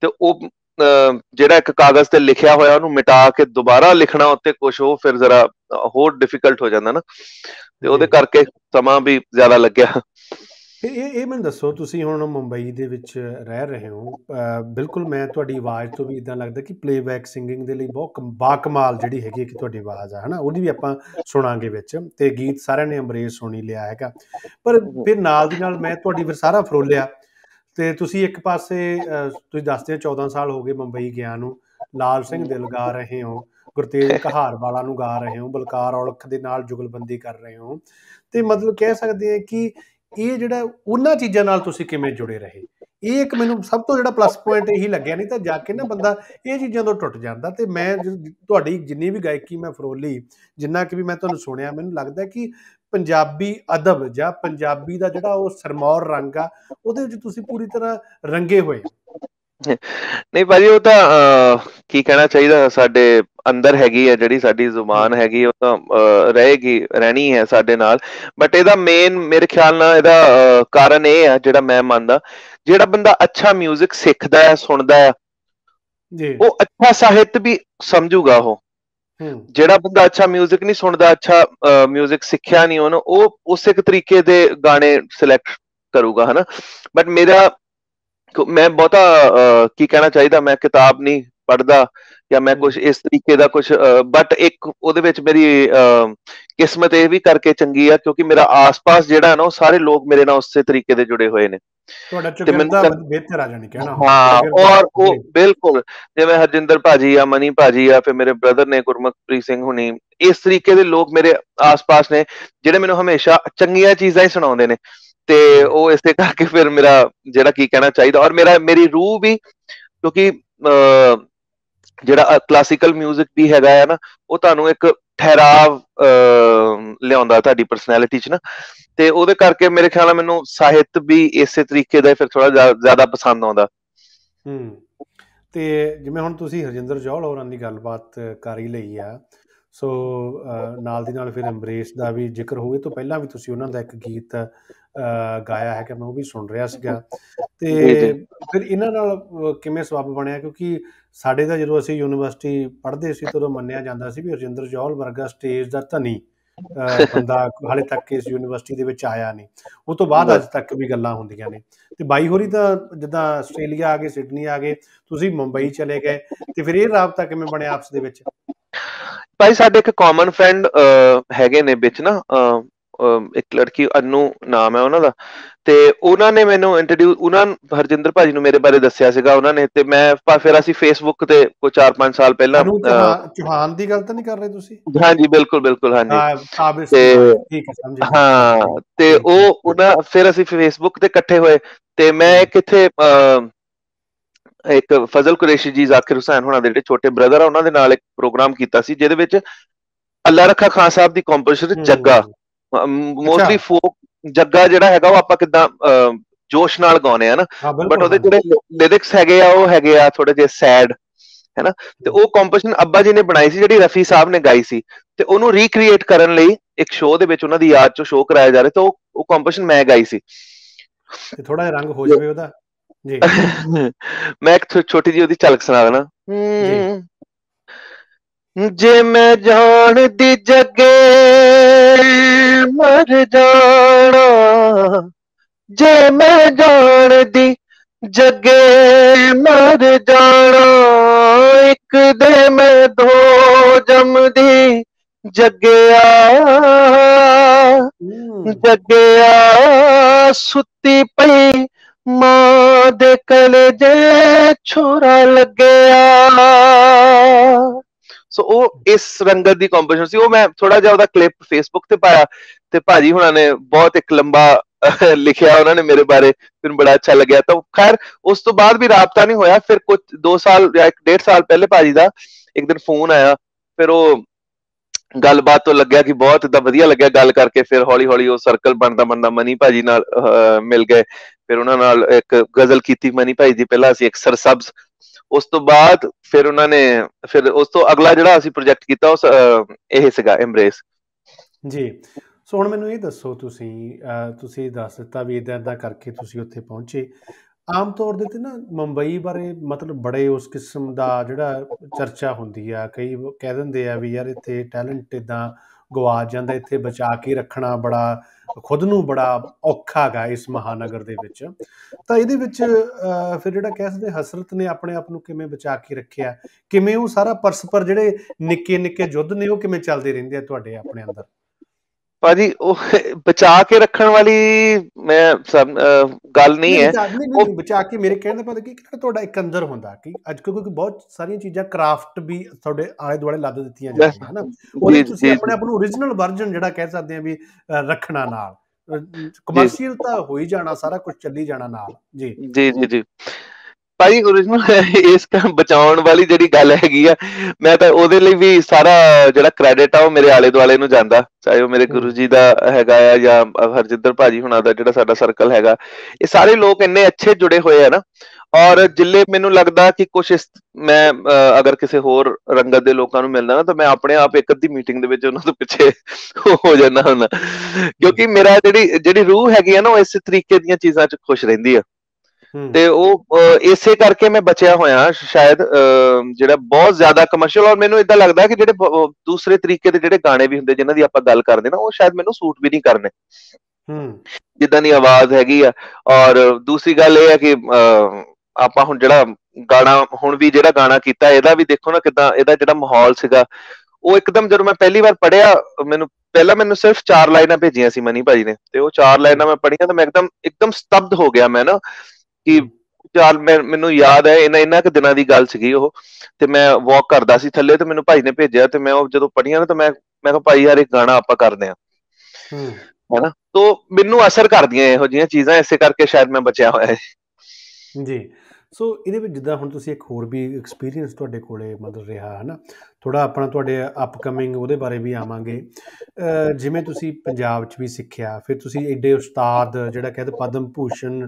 ਤੇ ਉਹ ਜਿਹੜਾ ਇੱਕ ਕਾਗਜ਼ ਤੇ ਲਿਖਿਆ ਹੋਇਆ ਉਹਨੂੰ ਮਿਟਾ ਕੇ ਦੁਬਾਰਾ ਲਿਖਣਾ ਉੱਤੇ ਕੁਛ ਉਹ ਫਿਰ ਜ਼ਰਾ ਹੋਰ ਡਿਫਿਕਲਟ ਹੋ ਜਾਂਦਾ ਨਾ, ਤੇ ਉਹਦੇ ਕਰਕੇ ਸਮਾਂ ਵੀ ਜ਼ਿਆਦਾ ਲੱਗਿਆ। ਇਹ ਇਹ ਮੈਨੂੰ ਦੱਸੋ ਤੁਸੀਂ ਹੁਣ ਮੁੰਬਈ ਦੇ ਵਿੱਚ ਰਹਿ ਰਹੇ ਹੋ, ਬਿਲਕੁਲ ਮੈਂ ਤੁਹਾਡੀ ਆਵਾਜ਼ ਤੋਂ ਵੀ ਇੱਦਾਂ ਲੱਗਦਾ ਕਿ ਪਲੇਬੈਕ ਸਿੰਗਿੰਗ ਦੇ ਲਈ ਬਹੁਤ ਬਾਕਮਾਲ ਜਿਹੜੀ ਹੈਗੀ ਕਿ ਤੁਹਾਡੀ ਆਵਾਜ਼ ਆ ਹੈ ਨਾ, ਉਹਦੀ ਵੀ ਆਪਾਂ ਸੁਣਾਂਗੇ ਵਿੱਚ, ਅਤੇ ਗੀਤ ਸਾਰਿਆਂ ਨੇ ਅੰਬਰੇਸ਼ ਸੁਣੀ ਲਿਆ ਹੈਗਾ। ਪਰ ਫਿਰ ਨਾਲ ਦੀ ਨਾਲ ਮੈਂ ਤੁਹਾਡੀ ਫਿਰ ਸਾਰਾ ਫਰੋਲਿਆ, ਤੇ ਤੁਸੀਂ ਇੱਕ ਪਾਸੇ ਤੁਸੀਂ ਦੱਸਦੇ ਹੋ ਚੌਦਾਂ ਸਾਲ ਹੋ ਗਏ ਮੁੰਬਈ ਗਿਆ ਨੂੰ, ਲਾਲ ਸਿੰਘ ਦਿਲ ਗਾ ਰਹੇ ਹੋ, ਗੁਰਤੇਜ ਕਹਾਰਵਾਲਾ ਨੂੰ ਗਾ ਰਹੇ ਹੋ, ਬਲਕਾਰ ਔਲਖ ਦੇ ਨਾਲ ਜੁਗਲਬੰਦੀ ਕਰ ਰਹੇ ਹੋ, ਤੇ ਮਤਲਬ ਕਹਿ ਸਕਦੇ ਹਾਂ ਕਿ ਇਹ ਜਿਹੜਾ ਉਹਨਾਂ ਚੀਜ਼ਾਂ ਨਾਲ ਤੁਸੀਂ ਕਿਵੇਂ ਜੁੜੇ ਰਹੇ, ਇਹ ਇੱਕ ਮੈਨੂੰ ਸਭ ਤੋਂ ਜਿਹੜਾ ਪਲੱਸ ਪੁਆਇੰਟ ਇਹੀ ਲੱਗਿਆ। ਨਹੀਂ ਤਾਂ ਜਾ ਕੇ ਨਾ ਬੰਦਾ ਇਹ ਚੀਜ਼ਾਂ ਤੋਂ ਟੁੱਟ ਜਾਂਦਾ। ਤੇ ਮੈਂ ਤੁਹਾਡੀ ਜਿੰਨੀ ਵੀ ਗਾਇਕੀ ਮੈਂ ਫਰੋਲੀ ਜਿੰਨਾ ਕਿ ਵੀ ਮੈਂ ਤੁਹਾਨੂੰ ਸੁਣਿਆ, ਮੈਨੂੰ ਲੱਗਦਾ ਕਿ पंजाबी अदब या पंजाबी दा जिहड़ा ओह सरमौर रंग आ उहदे विच तुसीं पूरी तरह रंगे होए। नहीं भाजी वो तो की कहना चाहिए साडे अंदर हैगी है जिहड़ी साडी जुबान हैगी वो तो रहेगी रहनी है साडे नाल, बट इहदा मेन मेरे ख्याल नाल इहदा कारण यह है जिहड़ा मैं मानदा, जिहड़ा बंदा अच्छा म्यूजिक सीखदा है सुनदा है वो अच्छा साहित्य भी समझूगा वो ਜਿਹੜਾ ਬੰਦਾ अच्छा म्यूजिक नहीं सुनता, अच्छा म्यूजिक सीखा नहीं ਉਹਨੂੰ, ਉਹ ਉਸੇ ਤਰੀਕੇ ਦੇ गाने सिलेक्ट करूगा है ना। बट मेरा मैं बहुता की कहना चाहिए, मैं किताब नहीं पढ़ता या मैं कुछ इस तरीके का कुछ बट एक ਉਹਦੇ ਵਿੱਚ मेरी किस्मत ਇਹ भी करके चंगी है क्योंकि मेरा आस पास ਜਿਹੜਾ ਨਾ ਉਹ सारे लोग मेरे ਨਾਲ ਉਸੇ तरीके ਦੇ जुड़े हुए ने। बिल्कुल जिवें हरजिंदर भाजी आ, मनी भाजी आ, फिर मेरे ब्रदर ने गुरमुखप्रीत सिंह हुनी, इस तरीके दे लोग मेरे आस पास ने जिहड़े मैनूं हमेशा चंगियां चीज़ां ही सुणाउंदे ने ते ओह इसे करके फिर मेरा जिहड़ा की कहना चाहिदा और मेरा मेरी रूह भी क्योंकि अः जिहड़ा क्लासिकल म्यूजिक भी हैगा है ना वो तुहानूं एक ठहराव लियाउंदा तुहाडी पर्सनैलिटी च ना, ते ओहदे करके मेरे ख्याल मैनूं साहित्य भी इसे तरीके दा फिर थोड़ा ज्यादा पसंद आउंदा। हम्म ते जिवें हुण तुसीं हरजिंदर जौहल होरां दी गलबात कर ही लई आ, सो नाल दी नाल फिर अंबरीश दा भी जिक्र होवे तो पहलां भी तुसीं उन्हां दा इक गीत गाया है कि मैं वो भी सुन रहा सीगा, ते फिर इन्हां नाल किवें सवाब बणिया क्योंकि साडे दा जदों असीं यूनीवर्सिटी पढ़दे सी तो मन्निया जांदा सी भी हरजिंदर जौहल वर्गा स्टेज दा धनी बंदा हाले तक इस यूनीवर्सिटी दे विच आया नहीं, वो तो बाद अज तक भी गल्लां हुंदियां ने। ते बाई होरी दा जिद्दां आस्ट्रेलिया आ गए, सिडनी आ गए, तुसीं मुंबई चले गए, ते फिर इह राबता किवें बणिया आपस दे विच? भाई साडे इक कॉमन फ्रेंड हैगे ने विच ना, एक लड़की अनु नाम है उन्हां दा, ते उन्हां ने मैनूं इंट्रोड्यूस उन्हां हरजिंदर भाजी नूं मेरे बारे दस्सिया सीगा उन्हां ने, ते मैं फिर असीं फेसबुक ते कोई चार पांच साल पहला चौहान दी गल तां नहीं कर रहे तुसीं? हां जी बिल्कुल बिल्कुल हां जी ते ठीक है समझ हां ते ओह उन्हां फिर असीं फेसबुक ते इकट्ठे होए ते मैं किथे एक फजल कुरैशी जी ज़ाकिर हुसैन हुणां दे जिहड़े छोटे ब्रदर आ उन्हां दे नाल एक प्रोग्राम कीता सी जिहदे विच अल्लाह रखा खान साहब दी composition Jagga mostly folk Jagga जिहड़ा हैगा वो आपां किदां जोश नाल गाउने आ ना, बट ओहदे जिहड़े लिरिक्स हैगे आ ओह हैगे आ थोड़े जे सैड है ना, ते ओह कंपोजिशन अब्बा जी ने बनाई सी जिहड़ी रफी साहब ने गाई सी, ते ओनू रीक्रिएट करन लई एक शो दे विच उन्हां दी याद च शो कराया जा रहा, तो ओह कंपोजिशन मैं गाई सी ते थोड़ा जिहा रंग हो जावे ओहदा जी। मैं एक छोटी जी ओहदी झलक सुणा देना। जे मैं जान दी जगे मर जाना, जे मैं जान दी जगे मर जाना, इक दे मैं दो जम दी जगया जगया, सुती पई मां दे कलेजे छोरा लगया। सो so, वो इस रंगत दी कंपोजिशन सी, वो मैं थोड़ा जिहा क्लिप फेसबुक ते पाया ते भाजी हुणां ने बहुत एक लंबा लिखिया उन्होंने मेरे बारे, फिर बड़ा अच्छा लग्या। तो खैर उस तो बाद भी राबता नहीं होया, फिर कुछ दो साल या एक डेढ़ साल पहले भाजी दा एक दिन फोन आया, फिर वो गलबात तो लग्या कि बहुत इदा वधिया लग्या गल करके, फिर हौली हौली वो सर्कल बनता बनता मनी भाजी नाल मिल गए, फिर उन्हां नाल एक गजल कीती मनी भाजी दी पहला असीं एक सरसब्ज, उस तो बाद फिर उन्होंने फिर उस तो अगला जिहड़ा असीं प्रोजेक्ट कीता उस इह सीगा एम्ब्रेस जी। सो हुण मैनूं इह दस्सो, तुसीं तुसीं दस दित्ता भी इदां इदां करके तुसीं उत्थे पहुंचे। आम तौर दे ते ना मुंबई बारे मतलब बड़े उस किस्म दा जिहड़ा चर्चा हुंदी आ, कई कह दिंदे आ भी यार इत्थे टैलेंट इदां गवाच जांदा, इत्थे बचा के रखना बड़ा खुद नूं बड़ा औखा गा इस महानगर दे विच। तां इहदे विच फिर जिहड़ा कह सकदे हसरत ने अपने आप नूं किवें बचा के रखिया, किवें ओह सारा परस्पर जिहड़े निक्के निक्के युद्ध ने ओह किवें चलदे रहिंदे आ तुहाडे अपने अंदर? भाजी ओह बचा के रखण वाली मैं गल नहीं है, बचा के मेरे कहण दा मतलब कि तुहाडा इक अंदर हुंदा कि अज क्योंकि बहुत सारियां चीज़ां क्राफ्ट भी तुहाडे आले दुआले लद दित्तियां जांदियां है ना, ओहदे तुसीं अपने आप नूं ओरिजिनल वर्जन जिहड़ा कह सकदे आ भी रखणा नाल कमर्शियल तां होई जाना, सारा कुछ चली जाना नाल। जी जी जी जी भाई ओरिजिनल इस बचाउण वाली जिहड़ी गल हैगी आ, मैं तां ओहदे लई भी सारा जिहड़ा क्रेडिट आ ओह मेरे आले दुआले नूं जांदा, चाहे ओह मेरे गुरु जी दा हैगा आ या हरजिंदर भाजी हुणां दा जिहड़ा साडा सर्कल हैगा, इह सारे लोग इन्ने अच्छे जुड़े होए आ ना। और जिल्ले मैनूं लगदा कि कुछ इस मैं अगर किसी होर रंगत दे लोकां नूं मिलदा ना तो मैं अपने आप इक अद्धी मीटिंग दे विच उन्हां तों पिछे हो जांदा हुंदा, क्योंकि मेरा जिहड़ी जिहड़ी रूह हैगी आ ना ओह इस तरीके दीयां चीज़ां च खुश रहिंदी आ। ਤੇ ਉਹ ਇਸੇ ਕਰਕੇ ਮੈਂ ਬਚਿਆ ਹੋਇਆ ਸ਼ਾਇਦ ਜਿਹੜਾ ਬਹੁਤ ਜ਼ਿਆਦਾ ਕਮਰਸ਼ੀਅਲ ਔਰ ਮੈਨੂੰ ਇਦਾਂ ਲੱਗਦਾ ਕਿ ਜਿਹੜੇ ਦੂਸਰੇ ਤਰੀਕੇ ਦੇ ਜਿਹੜੇ ਗਾਣੇ ਵੀ ਹੁੰਦੇ ਜਿਨ੍ਹਾਂ ਦੀ ਆਪਾਂ ਗੱਲ ਕਰਦੇ ਨਾ ਉਹ ਸ਼ਾਇਦ ਮੈਨੂੰ ਸੂਟ ਵੀ ਨਹੀਂ ਕਰਨੇ ਜਿੱਦਾਂ ਦੀ ਆਵਾਜ਼ ਹੈਗੀ ਆ। ਔਰ ਦੂਸਰੀ ਗੱਲ ਇਹ ਹੈ ਕਿ ਆਪਾਂ ਹੁਣ ਜਿਹੜਾ ਗਾਣਾ ਹੁਣ ਵੀ ਜਿਹੜਾ ਗਾਣਾ ਕੀਤਾ ਇਹਦਾ ਵੀ ਦੇਖੋ ਨਾ ਕਿੱਦਾਂ ਇਹਦਾ ਜਿਹੜਾ ਮਾਹੌਲ ਸੀਗਾ ਉਹ ਇੱਕਦਮ ਜਦੋਂ ਮੈਂ ਪਹਿਲੀ ਵਾਰ ਪੜ੍ਹਿਆ ਮੈਨੂੰ ਪਹਿਲਾਂ ਮੈਨੂੰ ਸਿਰਫ ਚਾਰ ਲਾਈਨਾਂ ਭੇਜੀਆਂ ਸੀ ਮਨੀ ਭਾਜੀ ਨੇ ਤੇ ਉਹ ਚਾਰ ਲਾਈਨਾਂ ਮੈਂ ਪੜ੍ਹੀਆਂ ਤਾਂ ਮੈਂ ਇੱਕਦਮ ਇੱਕਦਮ ਸਤਬਦ ਹੋ ਗਿਆ ਮੈਂ ਨਾ ਕਿ ਚਾਰ ਮੈਂ ਮੈਨੂੰ ਯਾਦ ਹੈ ਇਹਨਾਂ ਇਹਨਾਂ ਕੁ ਦਿਨਾਂ ਦੀ ਗੱਲ ਸੀਗੀ ਉਹ ਤੇ ਮੈਂ ਵਾਕ ਕਰਦਾ ਸੀ ਥੱਲੇ ਤੇ ਮੈਨੂੰ ਭਾਈ ਨੇ ਭੇਜਿਆ ਤੇ ਮੈਂ ਉਹ ਜਦੋਂ ਪੜ੍ਹੀਆਂ ਨਾ ਤਾਂ ਮੈਂ ਮੈਂ ਕਿਹਾ ਭਾਈ ਯਾਰ ਇੱਕ ਗਾਣਾ ਆਪਾਂ ਕਰਦੇ ਹਾਂ ਹੈ ਨਾ ਤੋ ਮੈਨੂੰ ਅਸਰ ਕਰਦੀਆਂ ਇਹੋ ਜਿਹੀਆਂ ਚੀਜ਼ਾਂ ਇਸੇ ਕਰਕੇ ਸ਼ਾਇਦ ਮੈਂ ਬਚਿਆ ਹੋਇਆ ਜੀ। ਸੋ ਇਹਦੇ ਵਿੱਚ ਜਿੱਦਾਂ ਹੁਣ ਤੁਸੀਂ ਇੱਕ ਹੋਰ ਵੀ ਐਕਸਪੀਰੀਅੰਸ ਤੁਹਾਡੇ ਕੋਲੇ ਮਤਲਬ ਰਿਹਾ ਹੈ ਨਾ ਥੋੜ੍ਹਾ ਆਪਣਾ ਤੁਹਾਡੇ ਅਪਕਮਿੰਗ ਉਹਦੇ ਬਾਰੇ ਵੀ ਆਵਾਂਗੇ ਜਿਵੇਂ ਤੁਸੀਂ ਪੰਜਾਬ 'ਚ ਵੀ ਸਿੱਖਿਆ ਫਿਰ ਤੁਸੀਂ ਐਡੇ ਉਸਤਾਦ ਜਿਹੜਾ ਕਹਿੰਦੇ ਪਦਮ ਭੂਸ਼ਣ